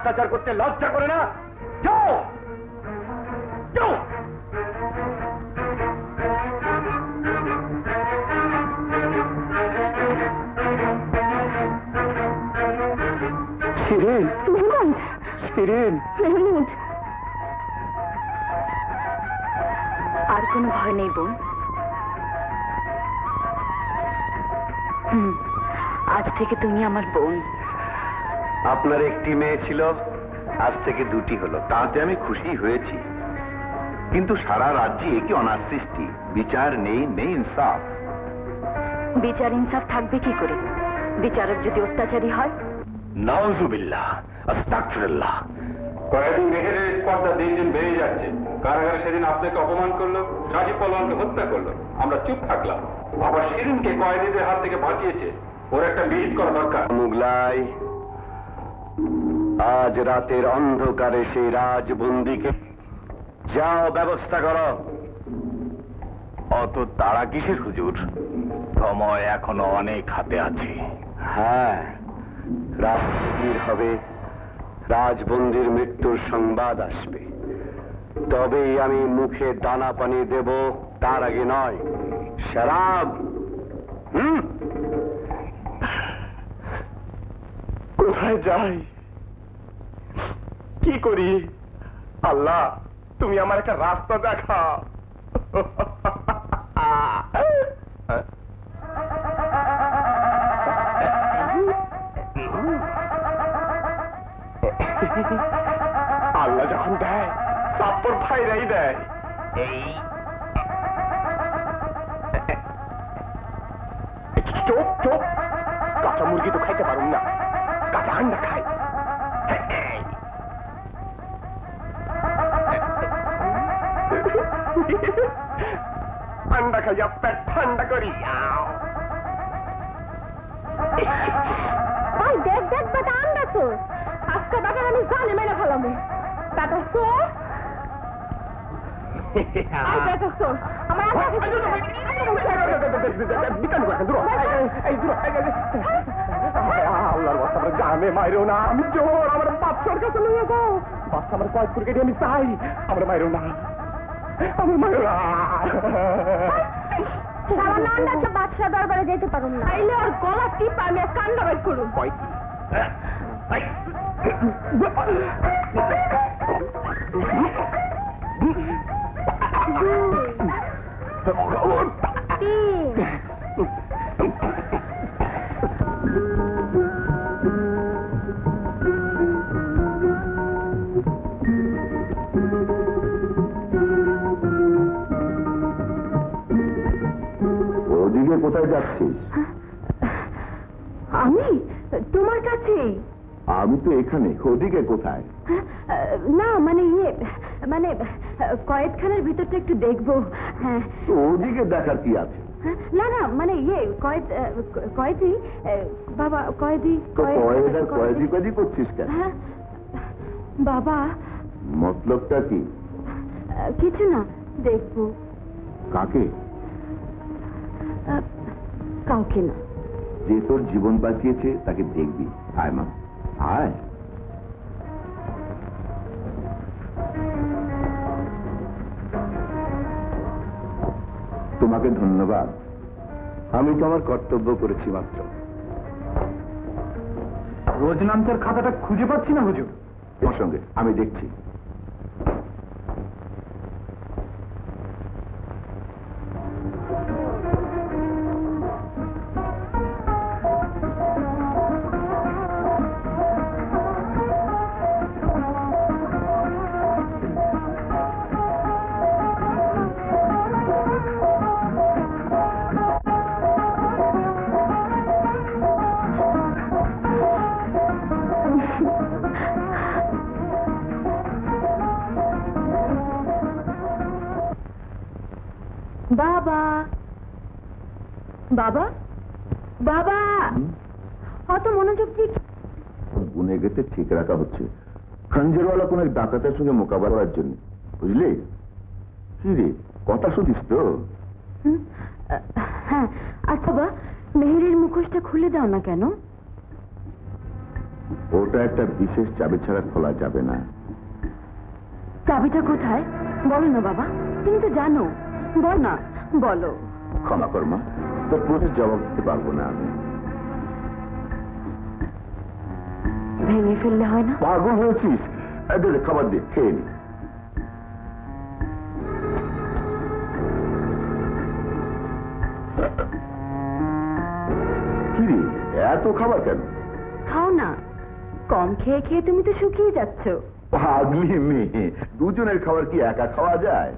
अत्याचार करते लज्जा करे ना जाओ जाओ शिरीन महमूद शिरीन महमूद और कोनो भय नहीं बोल आज থেকে তুমি আমার বোন আপনার একটি মেয়ে ছিল আজ থেকে দুটি হলো তাতে আমি খুশি হয়েছি কিন্তু সারা রাজ্যে কি অনার সৃষ্টি বিচার নেই নেই ইনসাফ বিচার ইনসাফ থাকবে কি করে বিচারক যদি অত্যাচারী হয় নাউজুবিল্লাহ আস্তাগফিরুল্লাহ কয়েকদিন মেয়েদের স্পর্ধা দিন দিন বেড়ে যাচ্ছে কারাগারে সেদিন আপনাকে অপমান করলো রাজীব পালোয়ানকে হত্যা করলো আমরা চুপ থাকলাম আবার শিরিনকে কয়েদিদের হাত থেকে বাঁচিয়েছে ওর একটা বিহিত করা দরকার মুগলাই आज रातेर अंधकारे से राजबंदी के जाओ व्यवस्था करो। अत ताड़ा किसेर हुजूर, समय एखोनो अनेक हाथे आछे। हाँ, राजबंदी हबे, राजबंदीर मृत्युर संबाद आसबे, तबेई आमी मुखे दाना पानी देब, तार आगे नय शराब। কোথায় যাই, কি করি? আল্লাহ তুমি আমার একটা রাস্তা দেখাও। আল্লাহ যখন দেয় সাপর ভাইরাই দেয়। এই চোপ চোপ, কাঁচা মুরগি তো খাইতে পারুম না, কাঁচা আন্ডা খাই। अंडा खाइया पेट ठंडा करी। भाई देख देख बेटा अंडा सो, आज का बेटा हमें जाने में ना फला में। बेटा सो, आज बेटा सो, हमारा आज बेटा सो। दिक्कत नहीं करते दूर। आई दूर आई गए। अल्लाह वास्ता पर जाने मारो ना, हम जोर हमारे बादशाह का सुनिए को, बादशाह हमारे को आज पुरके दिया मिसाई, हमारे मारो ना। আমি মরা সারানান্ডা চ বাচ্চা দরবারে যেতে পারুম না, আইলে আর গলা টিপা আমি কান্ড বের করব। ভাই ভাই मतलबটা কি? কিছু না, দেখবো। কাকে? কাউকে না, যে তোর জীবন বাঁচিয়েছে তাকে দেখবি। আয় মা আয়। তোমাকে ধন্যবাদ, আমি তো আমার কর্তব্য করেছি মাত্র। রোজ নামতার খাতাটা খুঁজে পাচ্ছি না হুজুর। ওর সঙ্গে আমি দেখছি। বাবা বাবা অত মনোযোগ ঠিক গুনে গেতে ঠিক রাখা হচ্ছে খঞ্জরওয়ালা কোন এক ডাকাতের সঙ্গে মোকাবেলা করার জন্য, বুঝলি? কি রে, কথা শুনিস তো? হ্যাঁ। আচ্ছা বাবা, মেহেরের মুখোশটা খুলে দাও না কেন? ওটা একটা বিশেষ চাবি ছাড়া খোলা যাবে না। চাবিটা কোথায় বলো না বাবা, তুমি তো জানো। বল না, বলো। ক্ষমা কর মা, তোর প্রশ্নের জবাব দিতে পারবো না আমি। ভেঙে ফেললে হয় না? পাগল হয়েছিস? খাবার দে, খেয়ে নি। এত খাবার কেন? খাও না, কম খেয়ে খেয়ে তুমি তো শুকিয়ে যাচ্ছ। পাগলি মেয়ে, দুজনের খাবার কি একা খাওয়া যায়?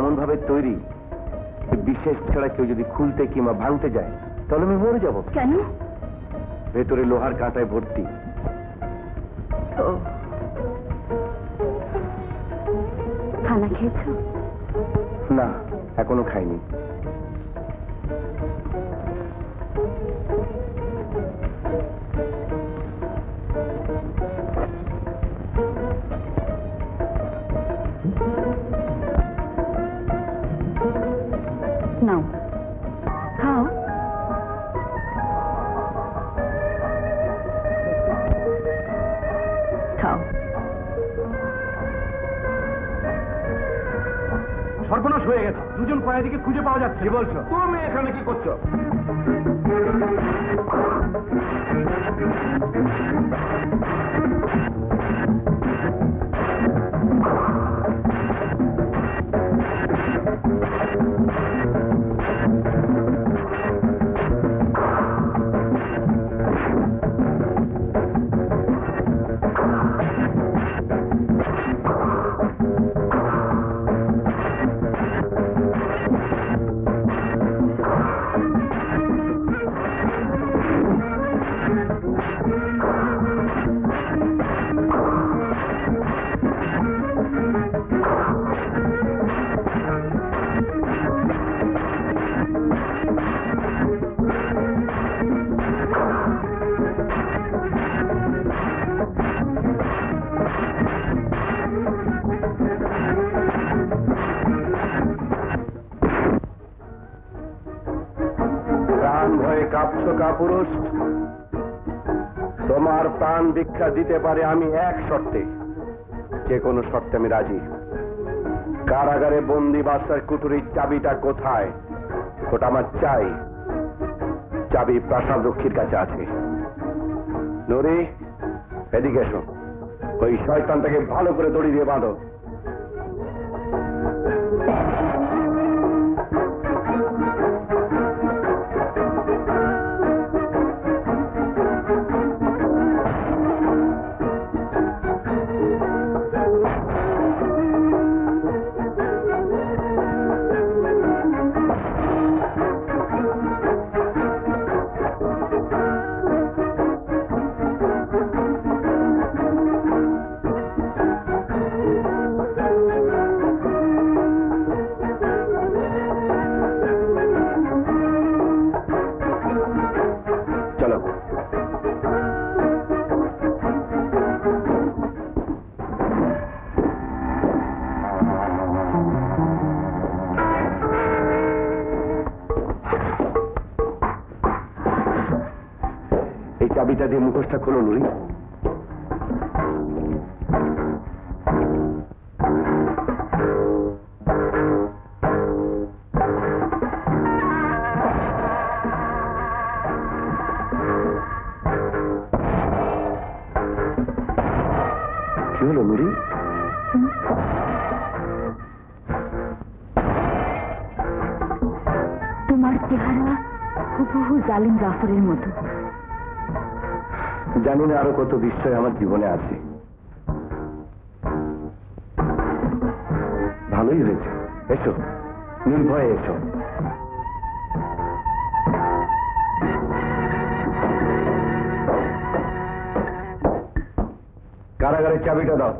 এমন ভাবে তৈরি বিশেষ ছাড়া কেউ যদি খুলতে কিংবা ভাঙতে যায় তাহলে আমি মরে যাব। কেন? ভেতরে লোহার কাঁটায় ভর্তি। খানা খেয়েছো? না, এখনো খাইনি। এদিকে খুঁজে পাওয়া যাচ্ছে। কি বলছো তুমি? এখানে কি করছো? পুরুষ, তোমার প্রাণ ভিক্ষা দিতে পারে আমি এক শর্তে, যে কোনো শর্তে আমি রাজি। কারাগারে বন্দি বাদশার কুঠুরির চাবিটা কোথায়? ওটা আমার চাই। চাবি প্রাসাদ রক্ষীর কাছে আছে। নুরি, এদিকে এসো। ওই শয়তানটাকে ভালো করে দড়ি দিয়ে বাঁধো। খোলো নুরি। কি হলো নুরি? তোমার চেহারা হুবহু জালিম জাফরের মতো। জানি না আরো কত বিষয় আমার জীবনে আছে। ভালোই হয়েছে, এসো, নির্ভয়ে এসো। কারাগারের চাবিটা দাও।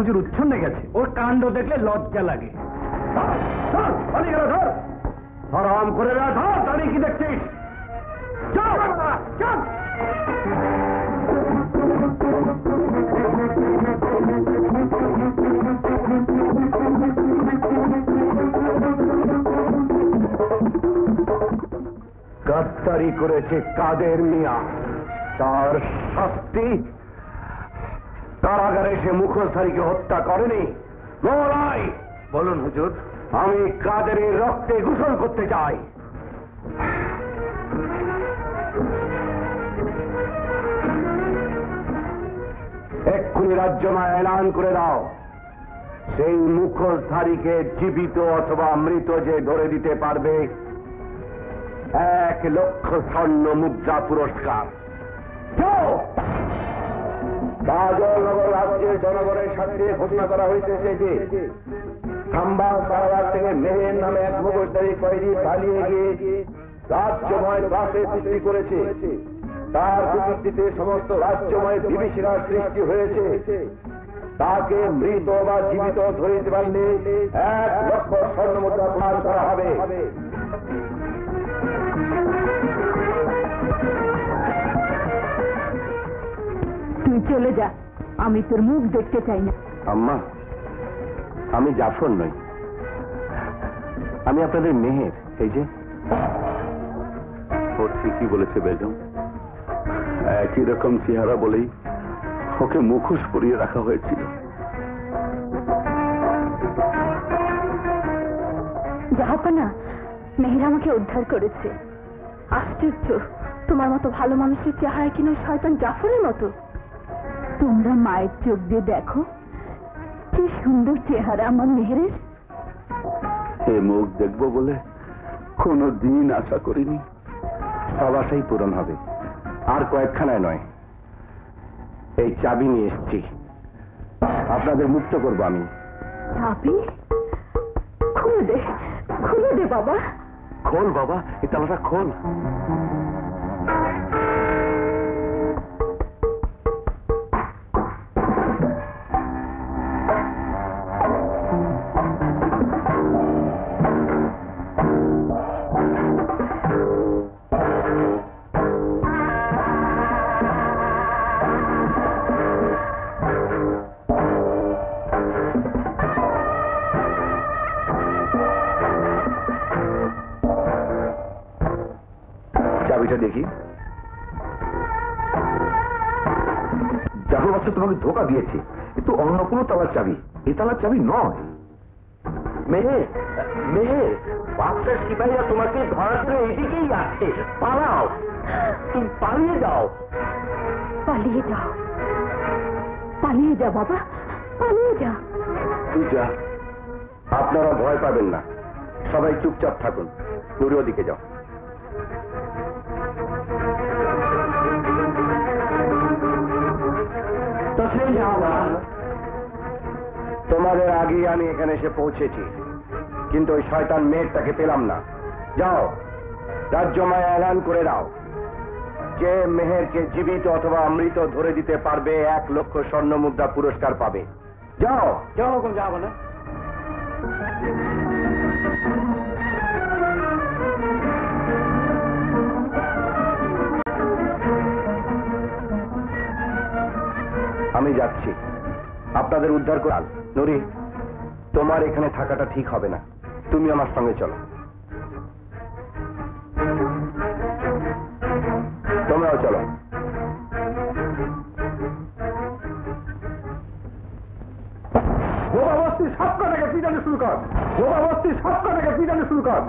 হুজুর উচ্ছন্নে গেছে, ওর কাণ্ড দেখলে লজ্জা লাগে। আরাম করে দাঁড়িয়ে কি দেখছিস? গাদ্দারি করেছে কাদের মিয়া, তার শাস্তি কারাগারে সে মুখোশধারীকে হত্যা করেনি। বলুন হুজুর, আমি কাদেরের রক্তে গোসল করতে চাই। এক্ষুনি রাজ্যময় এলান করে দাও, সেই মুখোশধারীকে জীবিত অথবা মৃত যে ধরে দিতে পারবে 1,00,000 স্বর্ণ মুদ্রা পুরস্কার। বাজারনগর রাজ্যের জনগণের স্বার্থে ঘোষণা করা হয়েছে যে খাম্বা কারাগার থেকে মেহের নামে এক মুখোশধারী কয়েদি পালিয়ে গিয়ে রাজ্যময় ত্রাসের সৃষ্টি করেছে। তার বিরুদ্ধে সমস্ত রাজ্যময় বিভীষিকার সৃষ্টি হয়েছে। তাকে মৃত বা জীবিত ধরে দিতে পারলে 1,00,000 স্বর্ণ মুদ্রা প্রদান করা হবে। তুই চলে যা, আমি তোর মুখ দেখতে চাই না। আম্মা, আমি জাফর নই, আমি আপনাদের মেহের। এই যে ও ঠিকই বলেছে বেগম, একই রকম চেহারা বলেই ওকে মুখোশ পরিয়ে রাখা হয়েছিল। জাহাপনা, মেহের আমাকে উদ্ধার করেছে। আশ্চর্য, তোমার মতো ভালো মানুষের চেহারা কিনা শয়তান জাফরের মতো। তোমরা মায়ের চোখ দিয়ে দেখো কি সুন্দর চেহারা আমার মেহেরের। এ মুখ দেখবো বলে কোনো দিন আশা করিনি। আশাই পূরণ হবে আর কয়েকখানায় নয়। এই চাবি নিয়ে এসছি, আপনাদের মুক্ত করবো আমি। চাবি খুলে দে, খুলে দে বাবা। খোল বাবা, এই তালাটা খোল। দেখি জাফর বাচ্চা তোমাকে ধোকা দিয়েছে, কিন্তু অন্য কোনো তালার চাবি, এ তালার চাবি নয়। মেহের, মেহের, বাচ্চার সিপাহীরা তোমাকে ধরার জন্য এদিকেই আসছে। পালাও, তুমি পালিয়ে যাও, পালিয়ে যাও, পালিয়ে যা বাবা, পালিয়ে যা। পূজা, আপনারা ভয় পাবেন না, সবাই চুপচাপ থাকুন, দূরে ওদিকে যাও। তোমাদের আগেই আমি এখানে এসে পৌঁছেছি, কিন্তু ওই শয়তান মেয়েটাকে পেলাম না। যাও, রাজ্যময় এলান করে দাও যে মেহেরকে জীবিত অথবা মৃত ধরে দিতে পারবে 1,00,000 স্বর্ণ মুদ্রা পুরস্কার পাবে। যাও, যাও, যাবো না। আমি যাচ্ছি, আপনাদের উদ্ধার করাল। নুরি, তোমার এখানে থাকাটা ঠিক হবে না, তুমি আমার সঙ্গে চলো। তোমরাও চলো। ভোগাবস্তি সবকটাকে পিটানো শুরু কর, ভোগাবস্তি সবকটাকে পিটানো শুরু কর।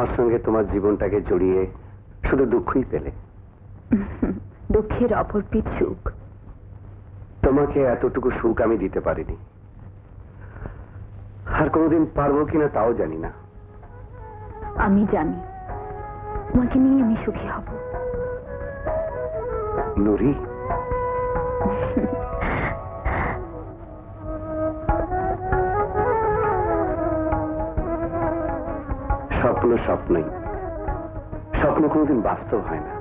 আমার সঙ্গে তোমার জীবনটাকে জড়িয়ে শুধু দুঃখই পেলে। দুঃখের অপর পিঠ সুখ। তোমাকে এতটুকু সুখ আমি দিতে পারিনি, আর কোনোদিন পারবো কিনা তাও জানি না। আমি জানি, তোমাকে নিয়ে আমি সুখী হব। নুরি, স্বপ্ন স্বপ্নই, স্বপ্ন কোনোদিন বাস্তব হয় না।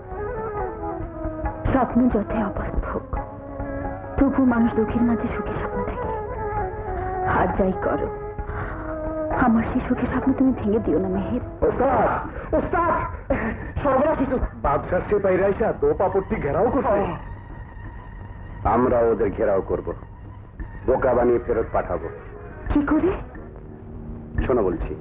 স্বপ্ন যতই অবাস্তব, তবু মানুষ দুঃখের মাঝে সুখী স্বপ্ন দেখে। আর যাই করো, আমার সেই সুখের স্বপ্ন তুমি ভেঙে দিও না মেহের। ওস্তাদ, ওস্তাদ, সর্বনাশ! বাদশার সিপাহীরা এসে দোপাপট্টি ঘেরাও করছে। আমরা ওদের ঘেরাও করব, বোকা বানিয়ে ফেরত পাঠাবো। কি করে? শোনো বলছি,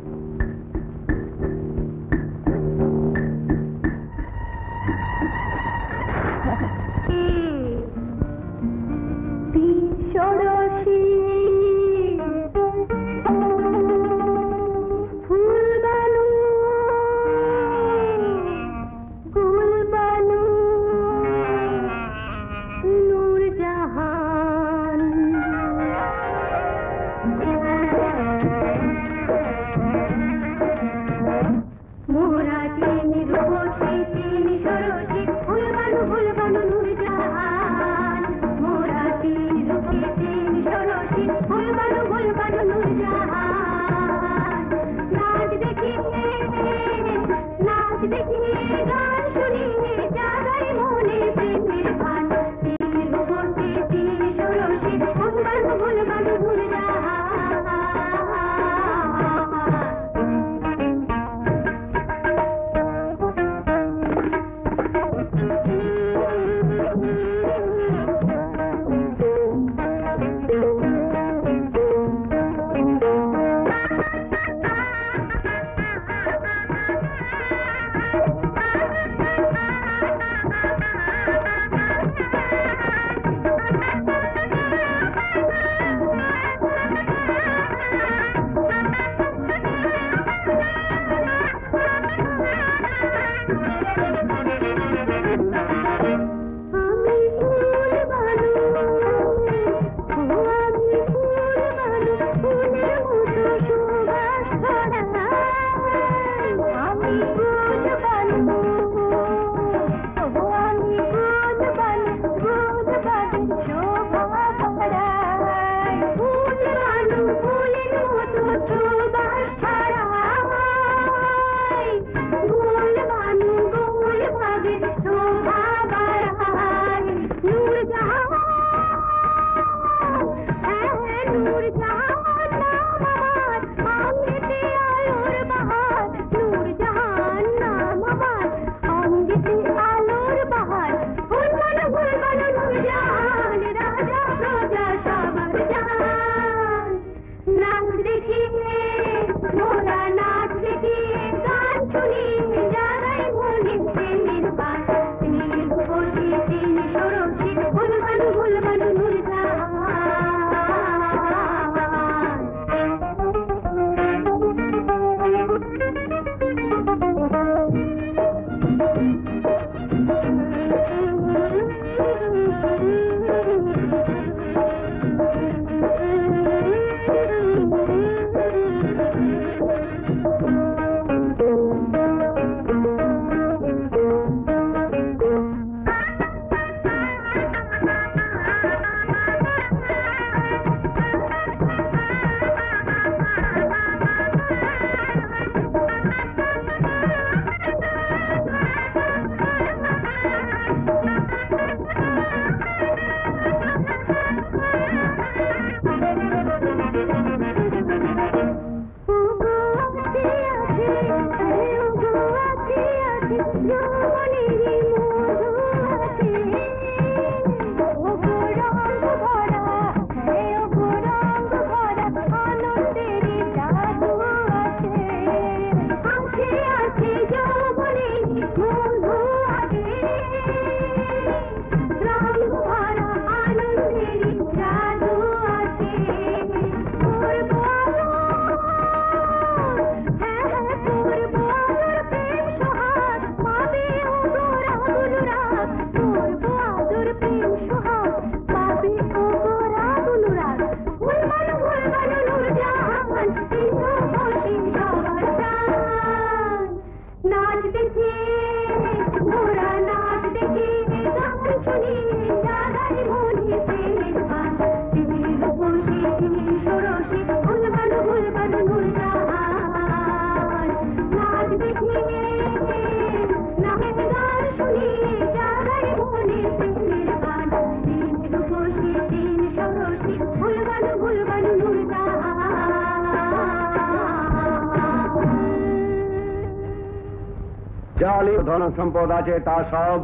সম্পদ আছে তা সব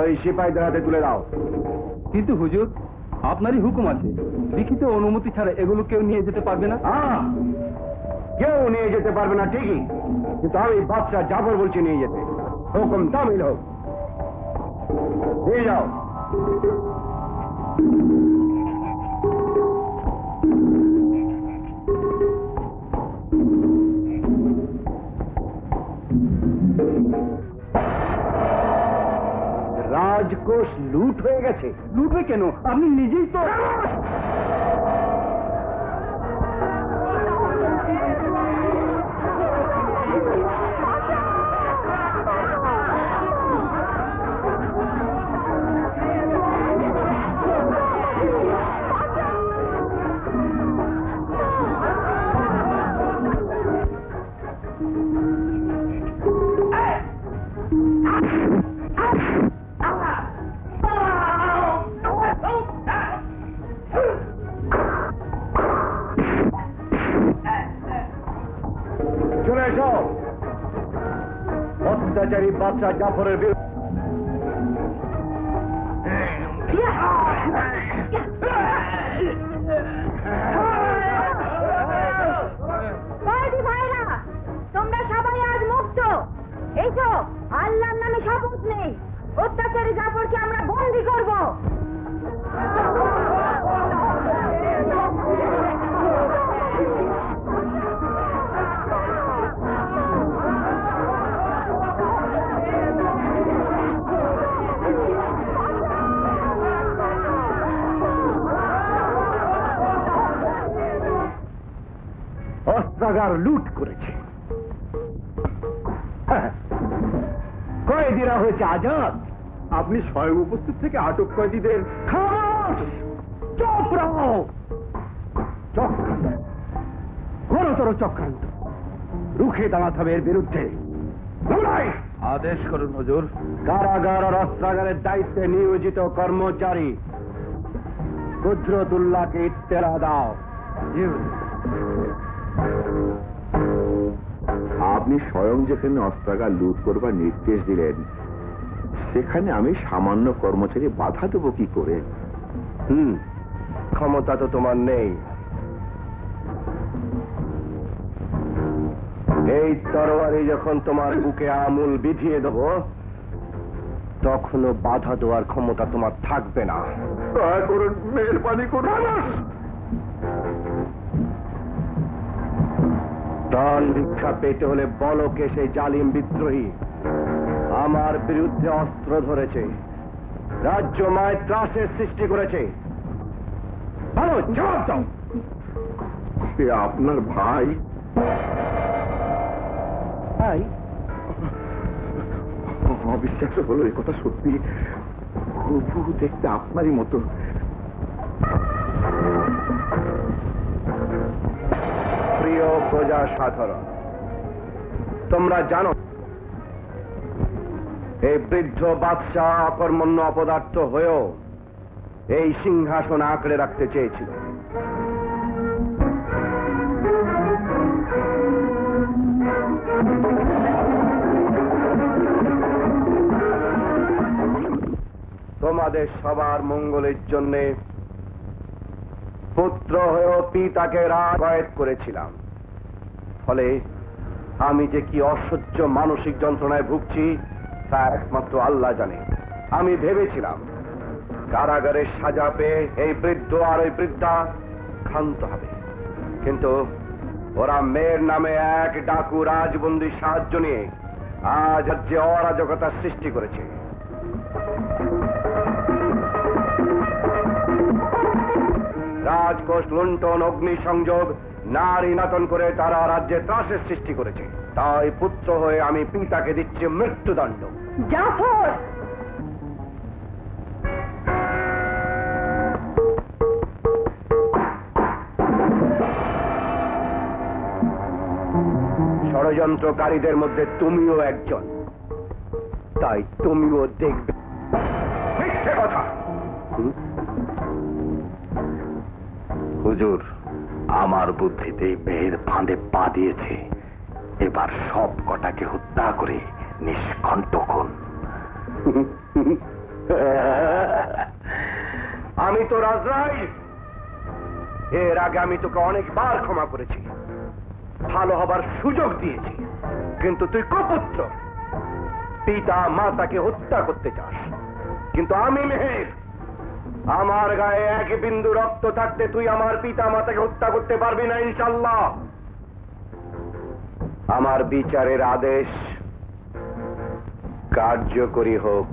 ওই সিপাহীদের হাতে তুলে দাও। কিন্তু হুজুর আপনারই হুকুম আছে, লিখিত অনুমতি ছাড়া এগুলো কেউ নিয়ে যেতে পারবে না। কেউ নিয়ে যেতে পারবে না ঠিকই, কিন্তু আমি বাদশা জাফর বলছি নিয়ে যেতে, হুকুম তামিল হোক। নিয়ে যাও। রাজকোষ লুট হয়ে গেছে। লুটবে কেন, আপনি নিজেই তো। Saceri Batça Cafer'ı bir... Verdi bayrağı! Tomda şabayaz moktu! Eşo, Allah'ın namı şabut ney! Ottaseri Cafer'ki amra bondi korbo! অস্ত্রাগার লুট করেছে। কয়েদিরা হয়েছে আজাদ। আপনি স্বয়ং উপস্থিত থেকে আটক কয়েদিদের খালাস, চুপ রাখো। চক্রান্ত, ঘোরতর চক্রান্ত, রুখে দাঁড়াতে হবে এর বিরুদ্ধে। লড়াই! আদেশ করুন হুজুর। কারাগার আর অস্ত্রাগারের দায়িত্বে নিয়োজিত কর্মচারী কুদরতুল্লাহকে ইত্তেলা দাও। আপনি স্বয়ং যেখানে অস্ত্রাগার লুট করবার নির্দেশ দিলেন সেখানে আমি সামান্য কর্মচারী বাধা দেব কি করে? ক্ষমতা তো তোমার নেই। এই তরবারি যখন তোমার বুকে আমুল বিধিয়ে দেব তখনও বাধা দেওয়ার ক্ষমতা তোমার থাকবে না। দয়া করুন, মেহরবানি করুন। দান ভিক্ষা পেতে হলে বলকে সেই জালিম বিদ্রোহী আমার বিরুদ্ধে অস্ত্র ধরেছে, রাজ্যময় ত্রাসের সৃষ্টি করেছে। ভালো জবাব দাও। সে আপনার ভাই। ভাই? অবিশ্বাস্য হলো, এ কথা সত্যি। প্রভু দেখতে আপনারই মতো। প্রিয় প্রজা সাধারণ, তোমরা জানো এই বৃদ্ধ বাদশাহ অকর্মণ্য অপদার্থ হয়েও এই সিংহাসন আঁকড়ে রাখতে চেয়েছিল। তোমাদের সবার মঙ্গলের জন্যে পুত্র হয়েও পিতাকে রাগায়ত করেছিলাম। ফলে আমি যে কি অসহ্য মানসিক যন্ত্রণায় ভুগছি তা একমাত্র আল্লাহ জানে। আমি ভেবেছিলাম কারাগারের সাজা পেয়ে এই বৃদ্ধ আর ওই বৃদ্ধা ক্ষান্ত হবে, কিন্তু ওরা মেয়ের নামে এক ডাকু রাজবন্দির সাহায্য নিয়ে আজ যে অরাজকতার সৃষ্টি করেছে। রাজকোষ লুণ্ঠন, অগ্নিসংযোগ, নারী নির্যাতন করে তারা রাজ্যে ত্রাসের সৃষ্টি করেছে। তাই পুত্র হয়ে আমি পিতাকে দিচ্ছি মৃত্যুদণ্ড। জাফর! ষড়যন্ত্রকারীদের মধ্যে তুমিও একজন, তাই তুমিও দেখবে। মিথ্যে কথা! হুজুর, আমার বুদ্ধিতেই বেহের ফাঁদে পা দিয়েছে। এবার সব কটাকে হত্যা করে নিষ্কণ্ঠ খুন। আমি তো রাজরাই। এর আগে আমি তোকে অনেকবার ক্ষমা করেছি, ভালো হবার সুযোগ দিয়েছি, কিন্তু তুই কুপুত্র, পিতা মাতাকে হত্যা করতে চাস। কিন্তু আমি মেহের, আমার গায়ে এক বিন্দু রক্ত থাকতে তুই আমার পিতা মাতাকে হত্যা করতে পারবি না ইনশাল্লাহ। আমার বিচারের আদেশ কার্যকরী হোক।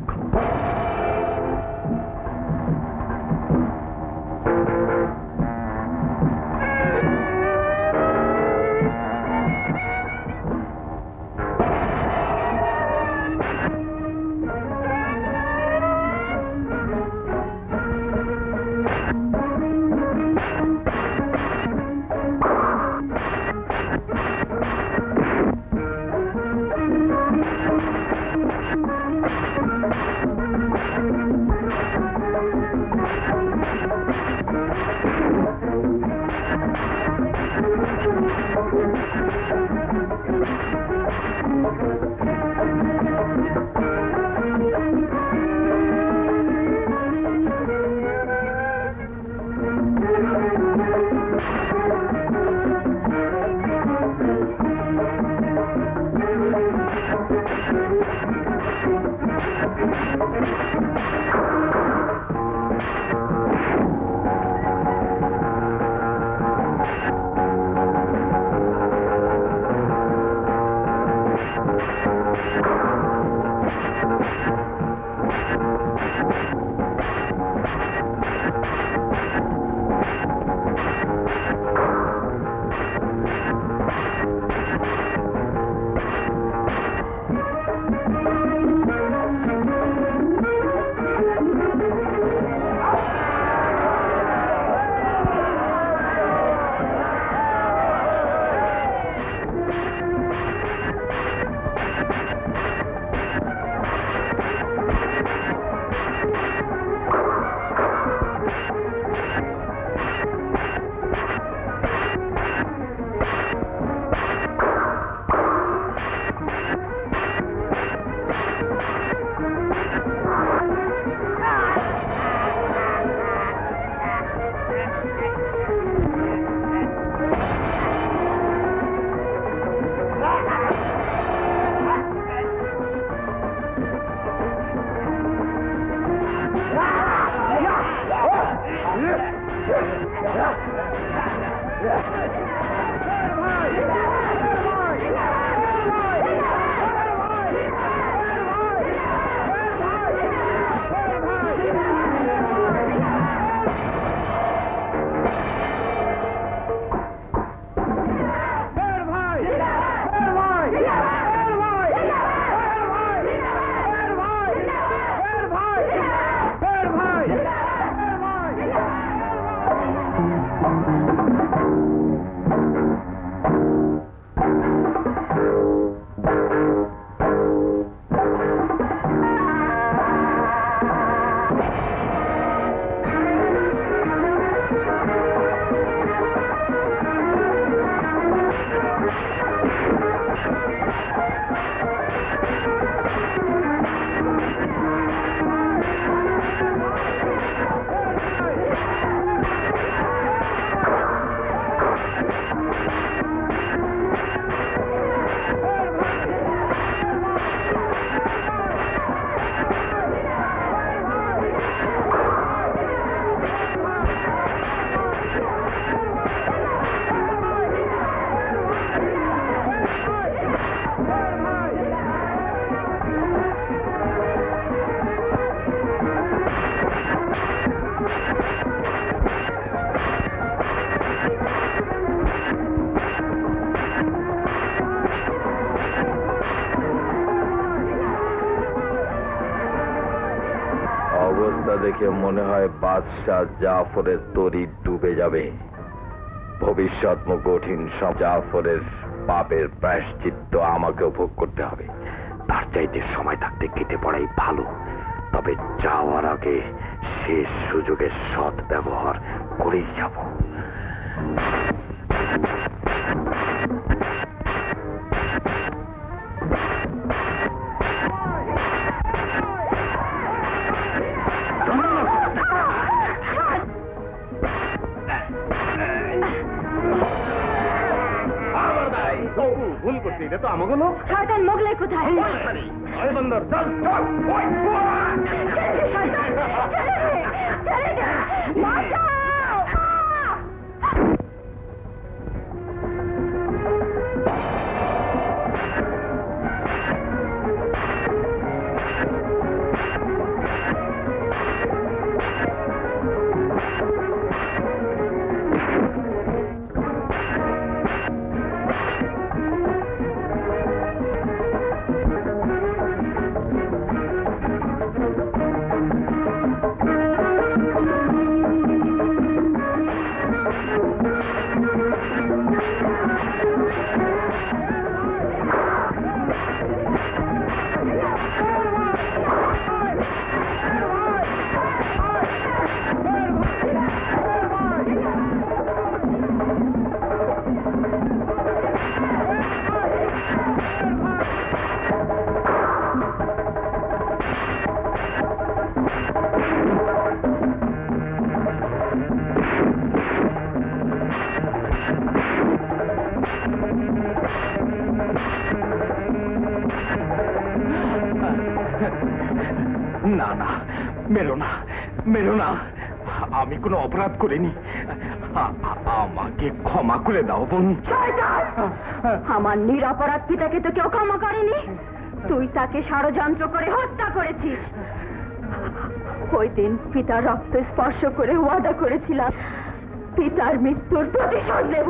बादशाह जाफर तोरी डूबे जाबे भविष्य कठिन सब जाफर पापेर प्रायश्चित्त आमाके भोग करते हबे तार चाइते समय थाकते केटे पड़ाई भालो तबे जावार आगे शेष सुयोगेर सद व्यवहार करेई जाबो अपराध करिনি আমাকে ক্ষমা করে দাও বোন শয়তান আমার নিরপরাধ পিতাকে তো কেউ ক্ষমা করেনি তুই তাকে ষড়যন্ত্র করে হত্যা করেছিস ওই দিন পিতার রক্ত স্পর্শ করে ওয়াদা করেছিলাম পিতার মৃত্যুর প্রতিশোধ নেব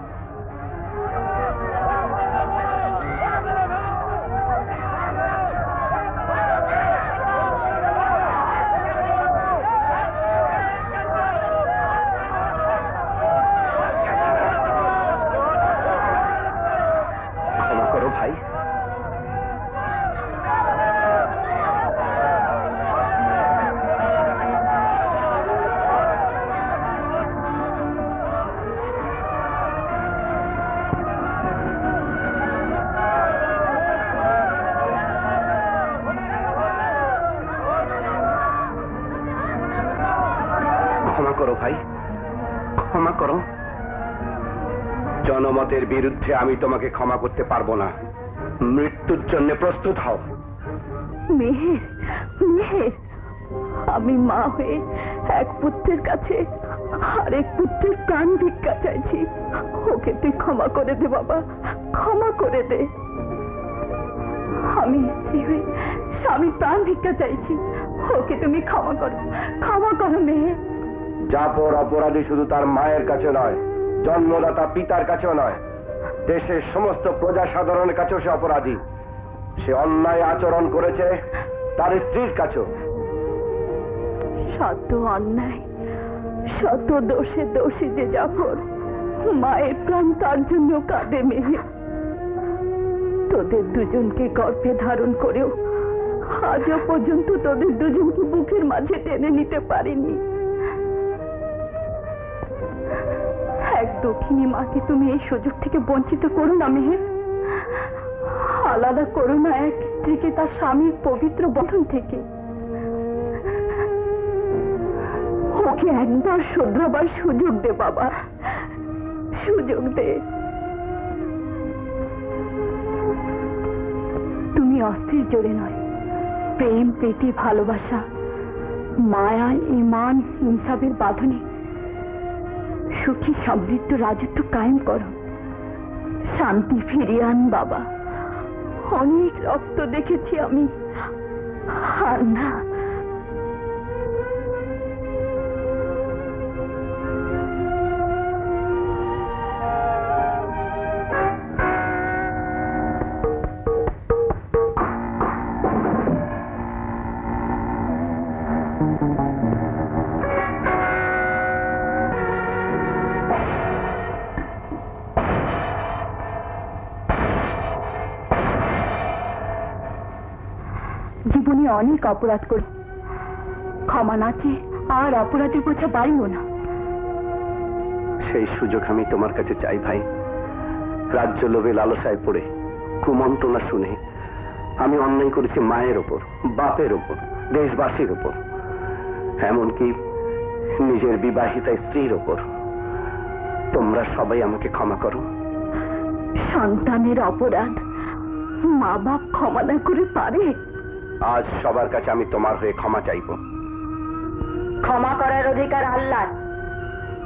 करो भाई, क्षमा करो। जनमतेर बिरुद्धे आमी तोमाके क्षमा करते पारबो ना। मृत्युर जन्य प्रस्तुत हओ। मेहेर, मेहेर, आमी मा हये एक पुत्रेर काछे आरेक पुत्रेर प्राण भिक्षा चाइछि। ओके तुई क्षमा करे दे बाबा, क्षमा करे दे। आमी स्त्री हये स्वामीर प्राण भिक्षा चाइछि। ओके तुमी क्षमा करो मेहेर। जापोर अपराधी शुधु तार मायेर काछे नय, जन्मदाता पितार काछेओ नय, देशेर समस्त प्रजा साधारण काछेओ से अपराधी। से अन्याय आचरण करेछे तार स्त्रीर काछेओ। शत अन्याय शत दोषे दोषी जे जाफर, मायेर प्राण तार जन्य कांदे। मेहेर तोदेर दुजनके गर्भे धारण करेओ आजो पर्यन्त तोदेर दुजनके बुकेर माझे टेने निते पारिनि। दक्षिणी माँ के तुम ये सुयोग थेके वंचित करो ना मेहेर। आलादा करो ना एक स्त्री के तार स्वामीर पवित्र बंधन थेके। ओके एकबार शुद्राबार सुयोग दे बाबा, सुयोग दे। तुमी अस्थिर जोरे नय, प्रेम प्रीति भालोबासा माया ईमान हिंसाबेर बांधने सुखी समृद्ध राजत्व कायम करो। शांति फिरिये आन बाबा। अनेक रक्त देखेछि आमी, आर ना। अनेक अपराध करी, क्षमा ना चेये आर अपराधेर बोझा बाड़िओ ना। सेई सुयोग आमी तोमार काछे चाई भाई। राज्य लोभे लालसाय पड़े कुमंत्रणा शुने आमी अन्याय करेछि मायेर ओपर, बापेर ओपर, देशबासीर ओपर, एमनकि निजेर बिबाहिता स्त्रीर ओपर। तोमरा सबाई आमाके क्षमा करो। सन्तानेर अपराध मा बाप क्षमा ना करे पारे? आज सबार काछे आमी तोमार हये क्षमा चाइबो। क्षमा करार अधिकार आल्लाहर,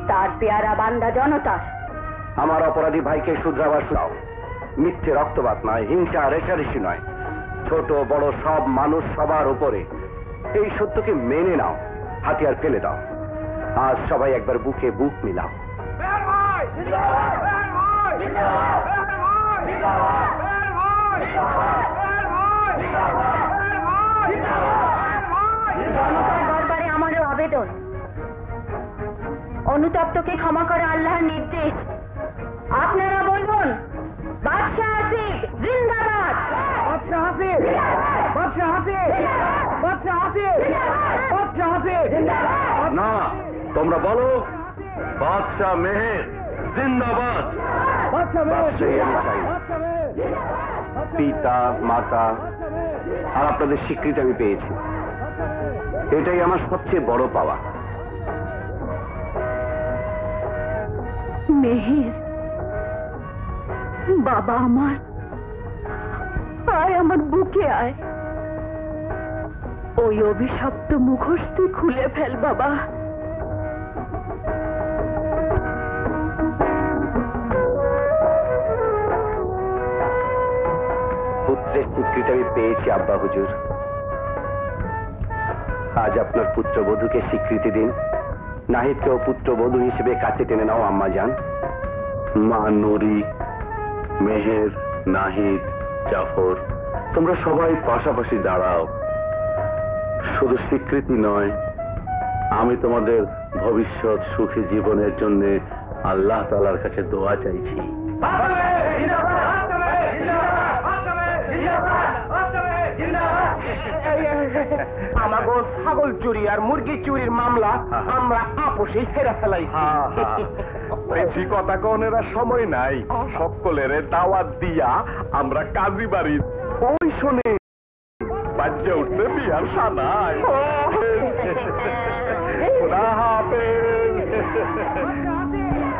तार प्यारा बान्दा जनतार। आमार अपराधी भाईके सुधरावा सुनाओ। मिथ्ये रक्तपात नय, हिंसा रेषारेषि नय, छोट बड़ सब मानुष सबार उपरे। एई सत्यके मेने नाओ, हाथियार फेले दाओ। आज सबाई एकबार बुके बुक मिलाओ। दरबारे आमार आवेदन, अनुतप्तके क्षमा करा आल्लाहर निर्देश। आपनारा बोलबेन बादशाह आसिफ जिंदाबाद, बादशाह आसिफ जिंदाबाद, बादशाह आसिफ जिंदाबाद, बादशाह आसिफ जिंदाबाद, बादशाह आसिफ जिंदाबाद। ना तोमरा बोलो बादशाह मेहेर जिंदाबाद। बादशाह मेहेर जिंदाबाद। पिता माता আর আপনাদের স্বীকৃতি আমি পেয়েছি, এটাই আমার সবচেয়ে বড় পাওয়া। মেহের বাবা আমার, আয় আমার বুকে আয়। ওই অভিশপ্ত মুখোশ তুই খুলে ফেল বাবা। स्वीकृति पेयेछि अब्बा हुजूर। आज आपनार पुत्रबधू के स्वीकृति दिन। नाहिद के पुत्रबधू हिसेबे काछे टेने नाओ आम्मा जान। मा नूरी, मेहेर, नाहिद, जाफर तोमरा सबाई पाशापाशि दाड़ाओ। शुधु स्वीकृति नय, आमी तोमादेर भविष्यत सुखी जीवनेर जन्य आल्लाह ताआलार काछे दोआ चाइछि। ছাগল চুরি আর মুরগি চুরির মামলা আমরা আপোষে সেরা ফেলাইছি। কথা কনেরা সময় নাই, সকলের দাওয়াত দিয়া আমরা কাজী বাড়ি ওই শুনে Hacca uçtum bir yer sana. Kuda hafız.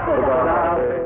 Kuda hafız.